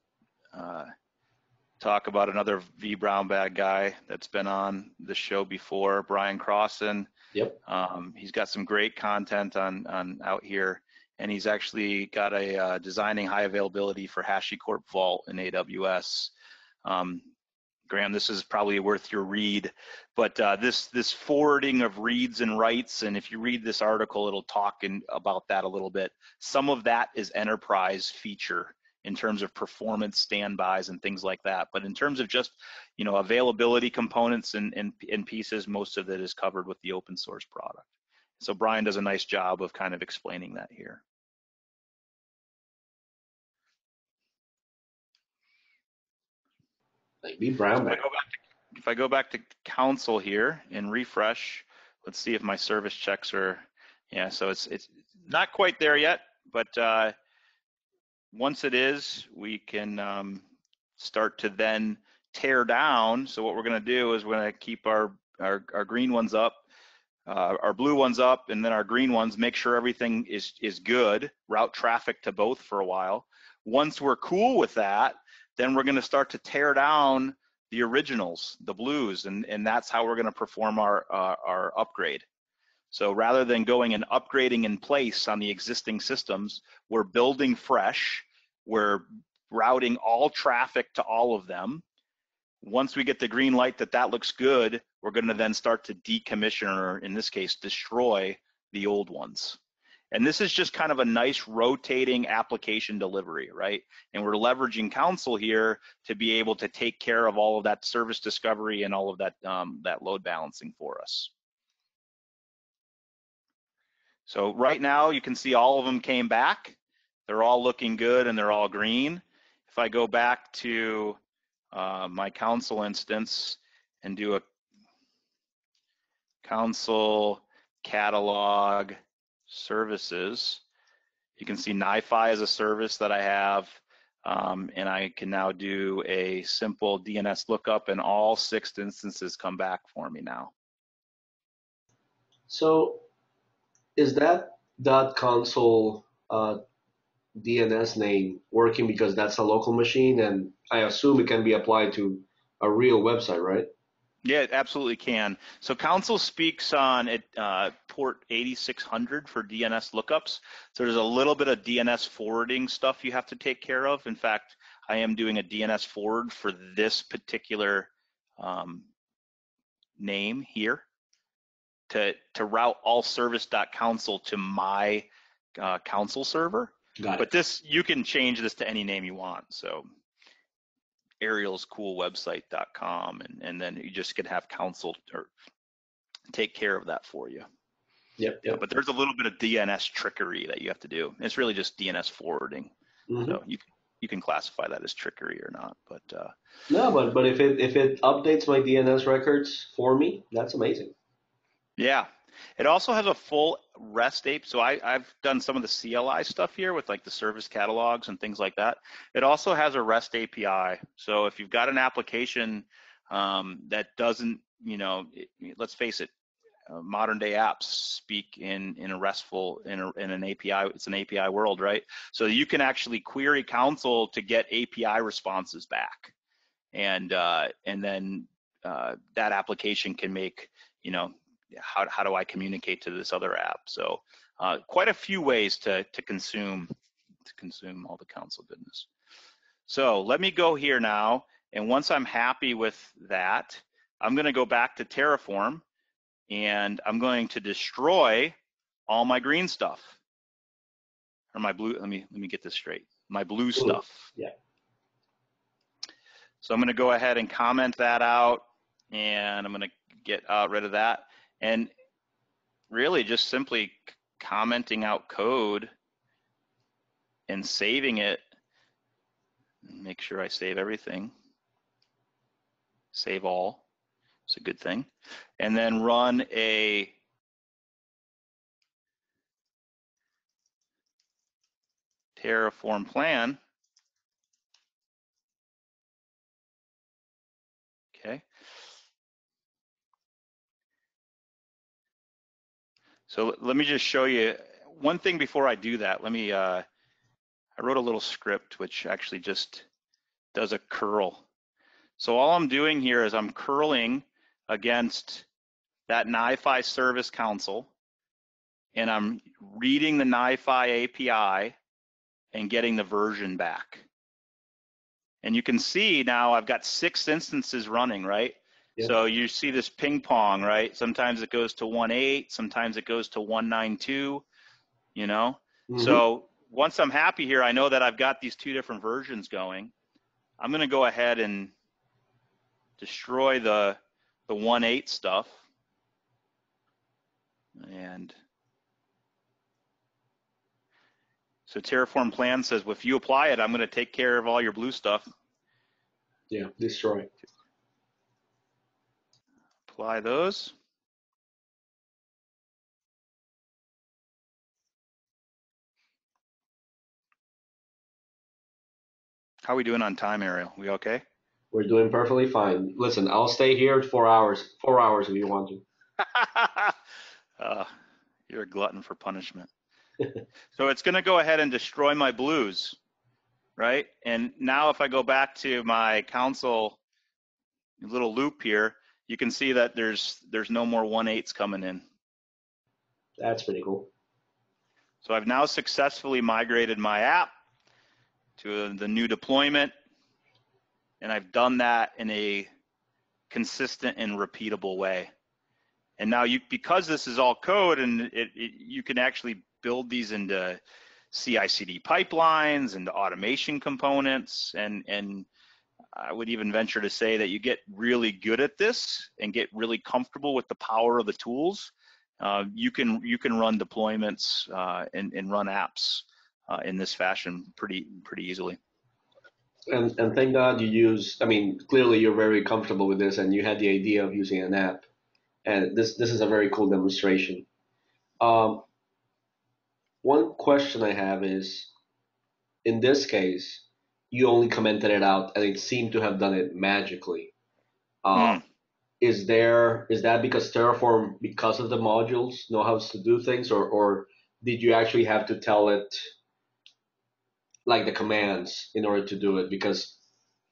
talk about another vBrownBag guy that's been on the show before, Brian Crossan. Yep. He's got some great content on out here. And he's actually got a designing high availability for HashiCorp Vault in AWS. Graham, this is probably worth your read, but this forwarding of reads and writes, and if you read this article, it'll talk about that a little bit. Some of that is enterprise feature in terms of performance standbys and things like that. But in terms of just availability components and pieces, most of it is covered with the open source product. So Brian does a nice job of kind of explaining that here. If I go back to Consul here and refresh, let's see if my service checks are, yeah, so it's not quite there yet, but once it is, we can start to then tear down. So what we're gonna do is we're gonna keep our green ones up, our blue ones up, and then our green ones, make sure everything is good, route traffic to both for a while. Once we're cool with that, then we're going to start to tear down the originals, the blues, and that's how we're going to perform our upgrade. So rather than going and upgrading in place on the existing systems, we're building fresh, we're routing all traffic to all of them. Once we get the green light that looks good, we're going to then start to decommission, or in this case, destroy the old ones. And this is just kind of a nice rotating application delivery, right? And we're leveraging Consul here to be able to take care of all of that service discovery and all of that, that load balancing for us. So right now you can see all of them came back. They're all looking good and they're all green. If I go back to my Consul instance and do a Consul catalog services, you can see NiFi is a service that I have, and I can now do a simple DNS lookup and all six instances come back for me now. So is that .consul DNS name working because that's a local machine, and I assume it can be applied to a real website, right? Yeah, it absolutely can. So Consul speaks on port 8600 for DNS lookups. So there's a little bit of DNS forwarding stuff you have to take care of. In fact, I am doing a DNS forward for this particular name here to route all service.consul to my Consul server. Got it. But this, you can change this to any name you want. So Ariel's cool website.com, and then you just can have Consul or take care of that for you. Yep. But there's a little bit of DNS trickery that you have to do. It's really just DNS forwarding. Mm-hmm. So you can classify that as trickery or not. But no, but if it updates my DNS records for me, that's amazing. Yeah. It also has a full REST API. So I've done some of the CLI stuff here with like the service catalogs and things like that. It also has a REST API. So if you've got an application that doesn't, let's face it, modern day apps speak in an API. It's an API world, right? So you can actually query Consul to get API responses back, and then that application can make, how do I communicate to this other app? So quite a few ways to consume all the Consul goodness. So let me go here now, and once I'm happy with that, I'm going to go back to Terraform, and I'm going to destroy all my green stuff, or my blue. Let me get this straight. My blue stuff. Yeah. So I'm going to go ahead and comment that out, and I'm going to get rid of that. And really just simply commenting out code and saving it. Make sure I save everything. Save all. It's a good thing. And then run a Terraform plan. Okay. So let me just show you one thing before I do that. Let me, I wrote a little script which actually just does a curl. So all I'm doing here is I'm curling against that NiFi service console, and I'm reading the NiFi API and getting the version back. And you can see now I've got 6 instances running, right? Yep. So you see this ping pong, right? Sometimes it goes to 1.8, sometimes it goes to 1.9.2, Mm-hmm. So once I'm happy here, I know that I've got these 2 different versions going. I'm going to go ahead and destroy the 1.8 stuff. And so Terraform plan says, well, if you apply it, I'm going to take care of all your blue stuff. Yeah, destroy. Apply those. How are we doing on time, Ariel? We okay? We're doing perfectly fine. Listen, I'll stay here 4 hours. 4 hours if you want to. You're a glutton for punishment. So it's going to go ahead and destroy my blues, right? And now if I go back to my console little loop here, you can see that there's no more 1.8s coming in. That's pretty cool. So I've now successfully migrated my app to the new deployment, and I've done that in a consistent and repeatable way. And now because this is all code, and you can actually build these into CI/CD pipelines, into automation components, and I would even venture to say that you get really good at this and get really comfortable with the power of the tools. You can run deployments and run apps in this fashion pretty easily. And thank God you use. I mean, clearly you're very comfortable with this, and you had the idea of using an app. And this is a very cool demonstration. One question I have is, in this case, you only commented it out, and it seemed to have done it magically. Is that because Terraform, because of the modules, know how to do things, or did you actually have to tell it like the commands in order to do it, because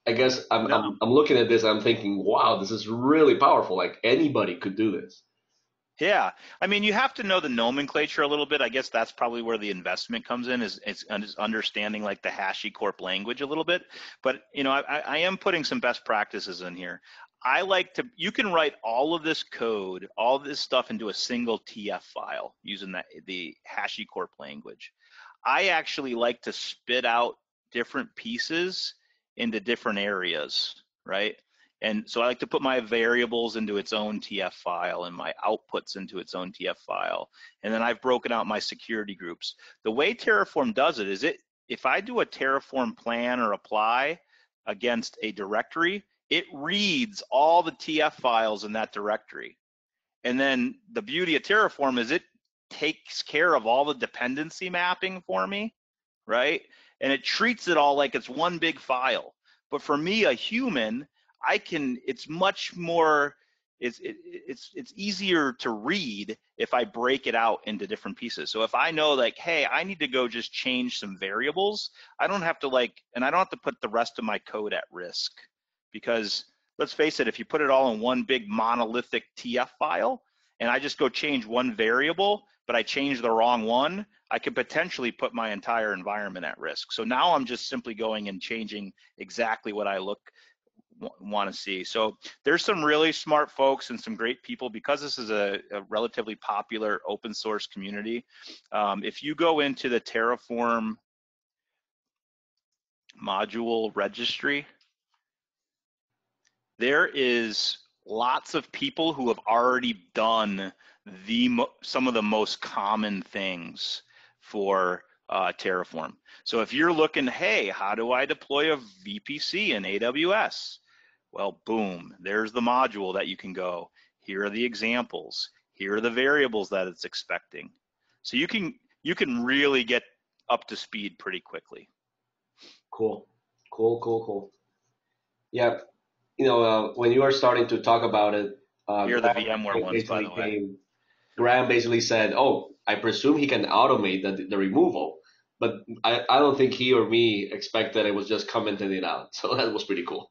I guess I'm looking at this, I'm thinking, wow, this is really powerful. Like anybody could do this. Yeah. I mean, you have to know the nomenclature a little bit. I guess that's probably where the investment comes in, is understanding like the HashiCorp language a little bit. But, you know, I am putting some best practices in here. I like to, you can write all of this code, all this stuff into a single TF file using the HashiCorp language. I actually like to spit out different pieces into different areas, right? And so I like to put my variables into its own TF file and my outputs into its own TF file. And then I've broken out my security groups. The way Terraform does it is, if I do a Terraform plan or apply against a directory, it reads all the TF files in that directory. And then the beauty of Terraform is it takes care of all the dependency mapping for me, right? And it treats it all like it's one big file. But for me, a human, it's easier to read if I break it out into different pieces. So if I know like, hey, I need to go just change some variables, I don't have to and I don't have to put the rest of my code at risk, because let's face it, if you put it all in one big monolithic TF file and I just go change one variable, but I change the wrong one, I could potentially put my entire environment at risk. So now I'm just simply going and changing exactly what I want to see. So there's some really smart folks and some great people, because this is a relatively popular open source community. If you go into the Terraform module registry, there is lots of people who have already done some of the most common things for Terraform. So if you're looking, hey, how do I deploy a VPC in AWS? Well, boom, there's the module that you can go. Here are the examples. Here are the variables that it's expecting. So you can really get up to speed pretty quickly. Cool. Yeah, you know, when you were starting to talk about it, here are the VMware ones, by the way. Graham basically said, oh, I presume he can automate the removal, but I don't think he or me expect that it was just commenting it out. So that was pretty cool.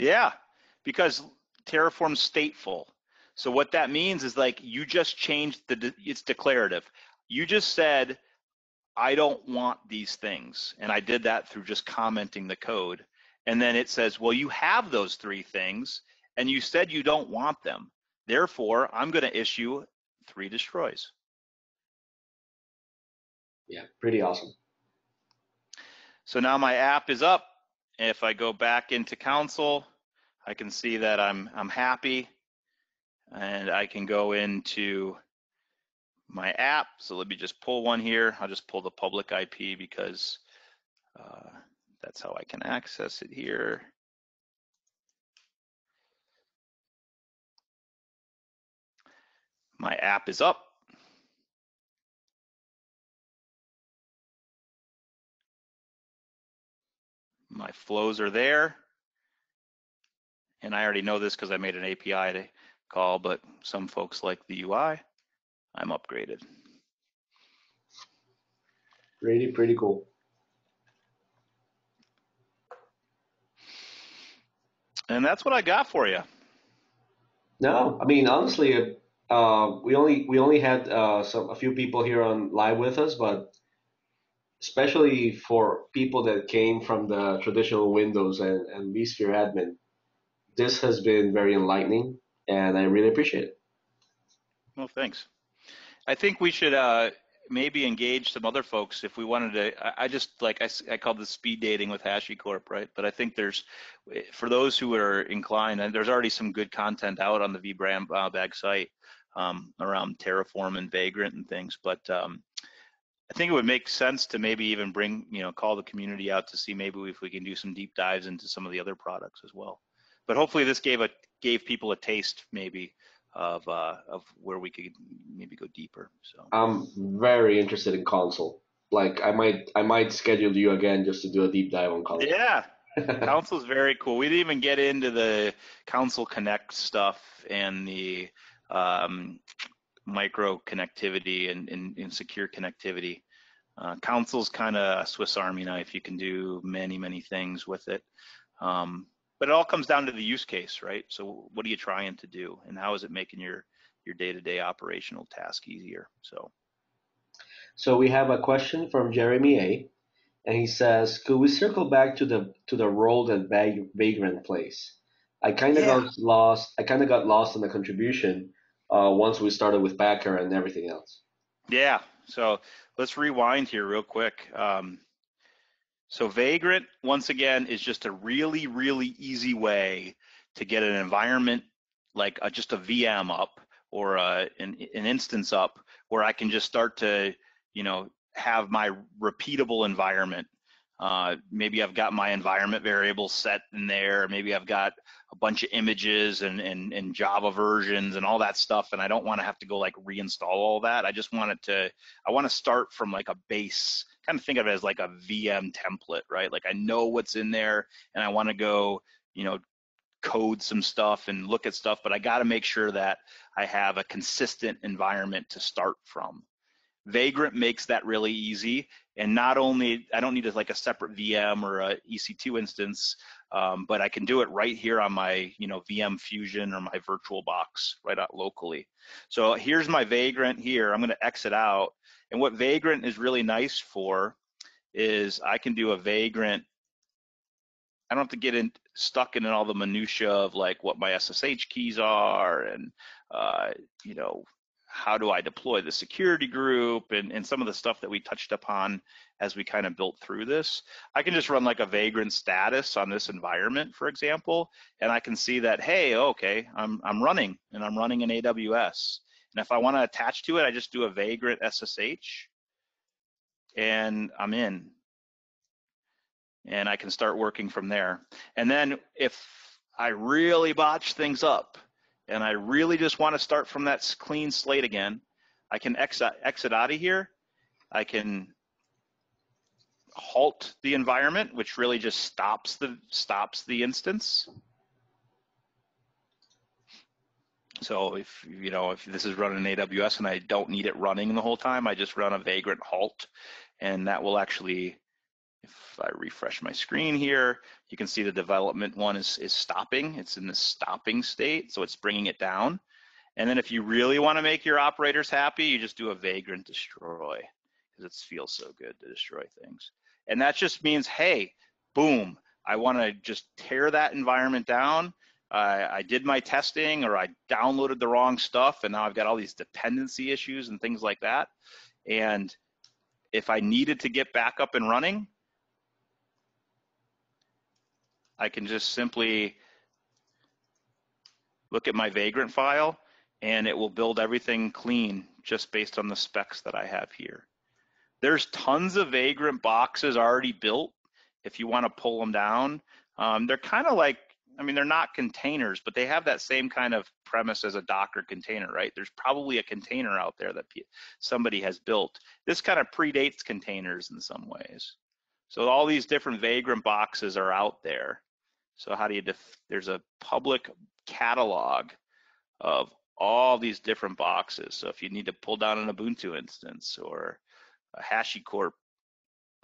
Yeah, because Terraform's stateful. So what that means is like you just changed it's declarative. You just said, I don't want these things. And I did that through just commenting the code. And then it says, well, you have those three things and you said you don't want them. Therefore, I'm going to issue 3 destroys. Yeah, pretty awesome. So now my app is up. If I go back into Consul, I can see that I'm happy, and I can go into my app. So let me just pull one here. I'll just pull the public IP because that's how I can access it here. My app is up. My flows are there. And I already know this because I made an API call, but some folks like the UI. I'm upgraded. Pretty cool. And that's what I got for you. No, I mean, honestly, we only had a few people here on live with us, but especially for people that came from the traditional Windows and vSphere admin, this has been very enlightening, and I really appreciate it. Well, thanks. I think we should maybe engage some other folks if we wanted to. I call this speed dating with HashiCorp, right? But I think for those who are inclined, and there's already some good content out on the vBrownBag site around Terraform and Vagrant and things, but I think it would make sense to maybe even call the community out to see maybe if we can do some deep dives into some of the other products as well. But hopefully this gave people a taste maybe of where we could maybe go deeper. So I'm very interested in Consul. Like I might schedule you again just to do a deep dive on Consul. Yeah. Consul's very cool. We didn't even get into the Consul Connect stuff and the micro connectivity and secure connectivity Consul's kind of a Swiss Army knife. You can do many, many things with it. But it all comes down to the use case, right? So what are you trying to do, and how is it making your day-to-day operational task easier? So we have a question from Jeremy A. And he says, could we circle back to the role that Vagrant plays? I kind of got lost in the contribution once we started with Packer and everything else. Yeah, so let's rewind here real quick. So Vagrant, once again, is just a really, really easy way to get an environment like just a VM up or an instance up where I can just start to, have my repeatable environment. Maybe I've got my environment variables set in there. Maybe I've got a bunch of images and Java versions and all that stuff. And I don't want to have to go like reinstall all that. I want to start from like a base, kind of think of it as like a VM template, right? Like I know what's in there and I want to go, code some stuff and look at stuff, but I got to make sure that I have a consistent environment to start from. Vagrant makes that really easy, and not only I don't need like a separate VM or a EC2 instance, but I can do it right here on my VM Fusion or my VirtualBox right out locally. So here's my Vagrant here. I'm going to exit out, and what Vagrant is really nice for is I can do a Vagrant. I don't have to get stuck in all the minutia of like what my SSH keys are and how do I deploy the security group and some of the stuff that we touched upon as we kind of built through this. I can just run like a Vagrant status on this environment, for example, and I can see that, hey, okay, I'm running in AWS. And if I want to attach to it, I just do a Vagrant SSH and I'm in. And I can start working from there. And then if I really botch things up, and I really just want to start from that clean slate again, I can exit out of here. I can halt the environment, which really just stops the instance. So if this is running in AWS and I don't need it running the whole time, I just run a Vagrant halt, and that will actually, if I refresh my screen here, you can see the development one is stopping. It's in the stopping state, so it's bringing it down. And then if you really want to make your operators happy, you just do a Vagrant destroy, because it feels so good to destroy things. And that just means, hey, boom, I want to just tear that environment down. I did my testing, or I downloaded the wrong stuff, and now I've got all these dependency issues and things like that. And if I needed to get back up and running, I can just simply look at my Vagrant file and it will build everything clean just based on the specs that I have here. There's tons of Vagrant boxes already built if you want to pull them down. They're kind of like, they're not containers, but they have that same kind of premise as a Docker container, right? There's probably a container out there that somebody has built. This kind of predates containers in some ways. So all these different Vagrant boxes are out there. So how do you, there's a public catalog of all these different boxes. So if you need to pull down an Ubuntu instance or a HashiCorp,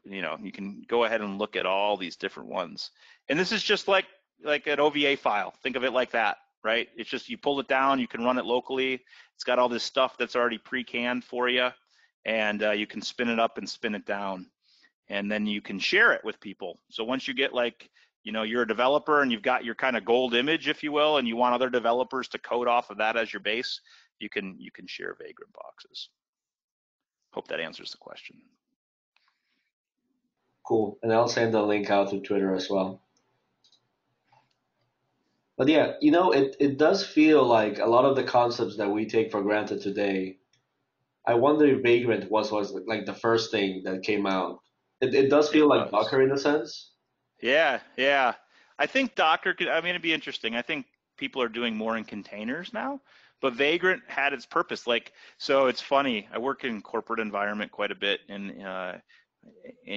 you can go ahead and look at all these different ones. And this is just like an OVA file. Think of it like that, right? It's just, you pull it down, you can run it locally. It's got all this stuff that's already pre-canned for you, and you can spin it up and spin it down. And then you can share it with people. So once you get you're a developer and you've got your kind of gold image, if you will, and you want other developers to code off of that as your base, you can share Vagrant boxes. Hope that answers the question. Cool, and I'll send the link out to Twitter as well. But yeah, it does feel like a lot of the concepts that we take for granted today, I wonder if Vagrant was like the first thing that came out. It does feel like Docker in a sense. Yeah. I think Docker could, it'd be interesting. I think people are doing more in containers now, but Vagrant had its purpose. So it's funny, I work in corporate environment quite a bit, and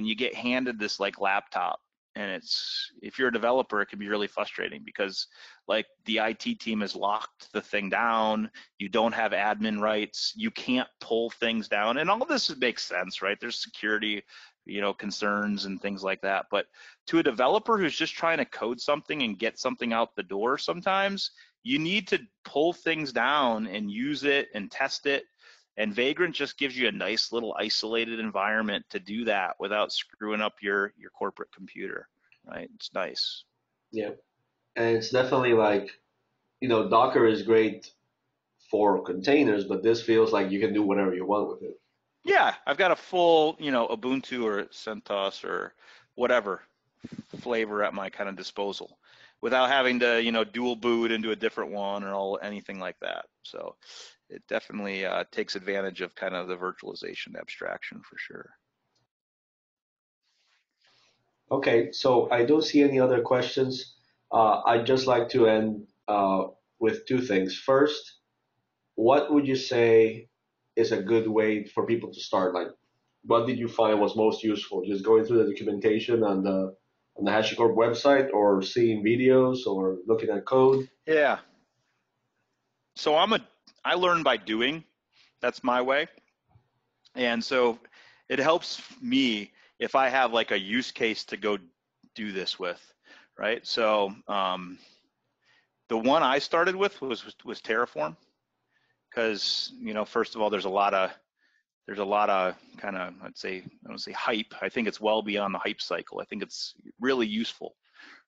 you get handed this laptop And it's, if you're a developer, it can be really frustrating because like the IT team has locked the thing down. You don't have admin rights. You can't pull things down. And all of this makes sense, right? There's security, you know, concerns and things like that. But to a developer who's just trying to code something and get something out the door sometimes, you need to pull things down and use it and test it. And Vagrant just gives you a nice little isolated environment to do that without screwing up your corporate computer, right? It's nice. Yeah, and it's definitely like, you know, Docker is great for containers, but this feels like you can do whatever you want with it. Yeah, I've got a full, you know, Ubuntu or CentOS or whatever flavor at my kind of disposal without having to, you know, dual boot into a different one or all anything like that. So it definitely takes advantage of kind of the virtualization abstraction for sure. Okay, so I don't see any other questions. I'd just like to end with two things. First, what would you say is a good way for people to start? Like, what did you find was most useful? Just going through the documentation on the HashiCorp website, or seeing videos, or looking at code? Yeah. So I learn by doing. That's my way. And so it helps me if I have like a use case to go do this with, right? So the one I started with was Terraform, because, you know, first of all, there's a lot of kind of, I'd say, I don't say hype. I think it's well beyond the hype cycle. I think it's really useful,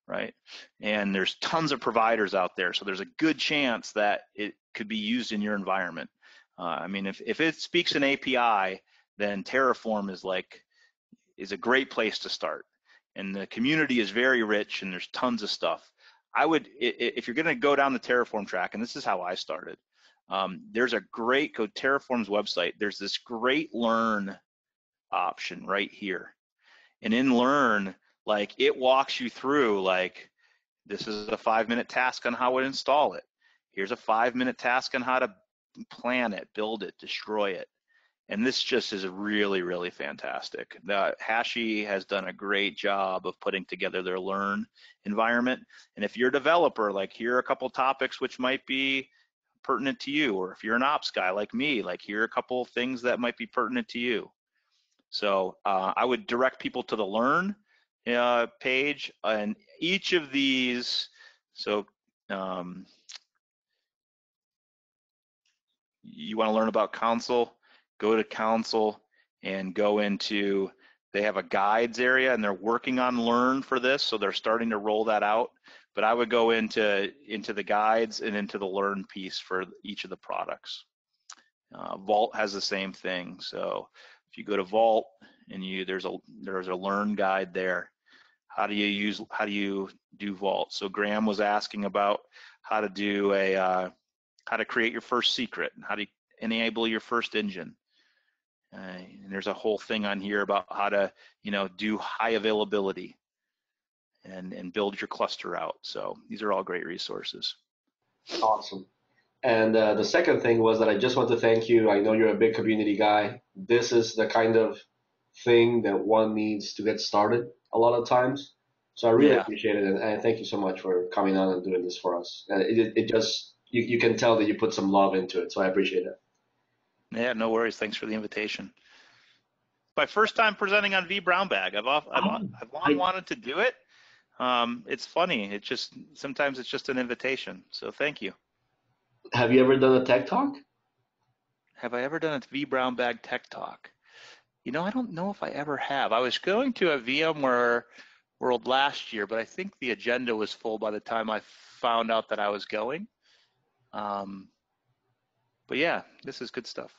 right? And there's tons of providers out there. So there's a good chance that it could be used in your environment. I mean, if it speaks an API, then Terraform is a great place to start. And the community is very rich and there's tons of stuff. I would, if you're gonna go down the Terraform track, and this is how I started, there's a great, go Terraform's website, there's this great Learn option right here. And in Learn, like, it walks you through, like, this is a 5-minute task on how to install it. Here's a 5-minute task on how to plan it, build it, destroy it. And this just is really, really fantastic. Hashi has done a great job of putting together their Learn environment. And if you're a developer, like, here are a couple topics which might be pertinent to you. Or if you're an ops guy like me, like, here are a couple of things that might be pertinent to you. So I would direct people to the Learn page, and each of these, so you want to learn about Consul, go to Consul and go into, they have a guides area, and they're working on Learn for this, so they're starting to roll that out. But I would go into the guides and into the Learn piece for each of the products. Vault has the same thing. So if you go to Vault and there's a Learn guide there. How do you do Vault? So Graham was asking about how to do a how to create your first secret and how to enable your first engine. And there's a whole thing on here about how to, you know, do high availability and build your cluster out. So these are all great resources. Awesome. And the second thing was that I just want to thank you. I know you're a big community guy. This is the kind of thing that one needs to get started a lot of times. So I really appreciate it, and thank you so much for coming on and doing this for us. And it just, you can tell that you put some love into it, so I appreciate it. Yeah, no worries. Thanks for the invitation. My first time presenting on vBrownBag. I've long wanted to do it. It's funny. It just sometimes it's just an invitation. So thank you. Have you ever done a tech talk? Have I ever done a vBrownBag tech talk? You know, I don't know if I ever have. I was going to a VMware World last year, but I think the agenda was full by the time I found out that I was going. But yeah, this is good stuff.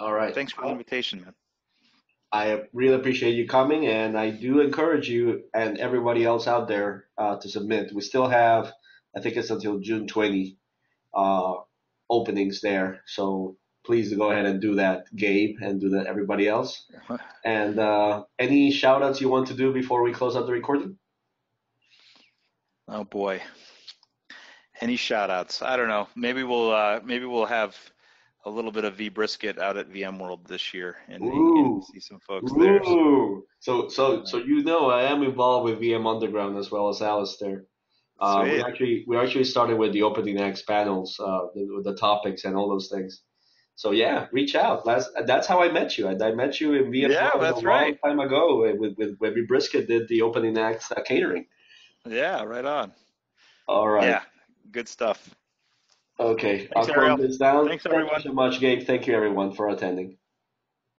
All right. Thanks for the invitation, man. I really appreciate you coming, and I do encourage you and everybody else out there to submit. We still have, I think it's until June 20, openings there. So please go ahead and do that, Gabe, and do that, everybody else. And any shout-outs you want to do before we close out the recording? Oh, boy. Any shout-outs? I don't know. Maybe we'll have a little bit of vBrisket out at VMworld this year and see some folks there. So you know, I am involved with VM Underground as well as Alistair. We actually started with the OpeningX panels, the topics and all those things. So yeah, reach out. That's how I met you. I met you in VMworld a long time ago when vBrisket did the OpeningX catering. Yeah, right on. All right. Yeah, good stuff. Okay, I'll close this down. Thanks, everyone. Thank you so much, Gabe. Thank you, everyone, for attending.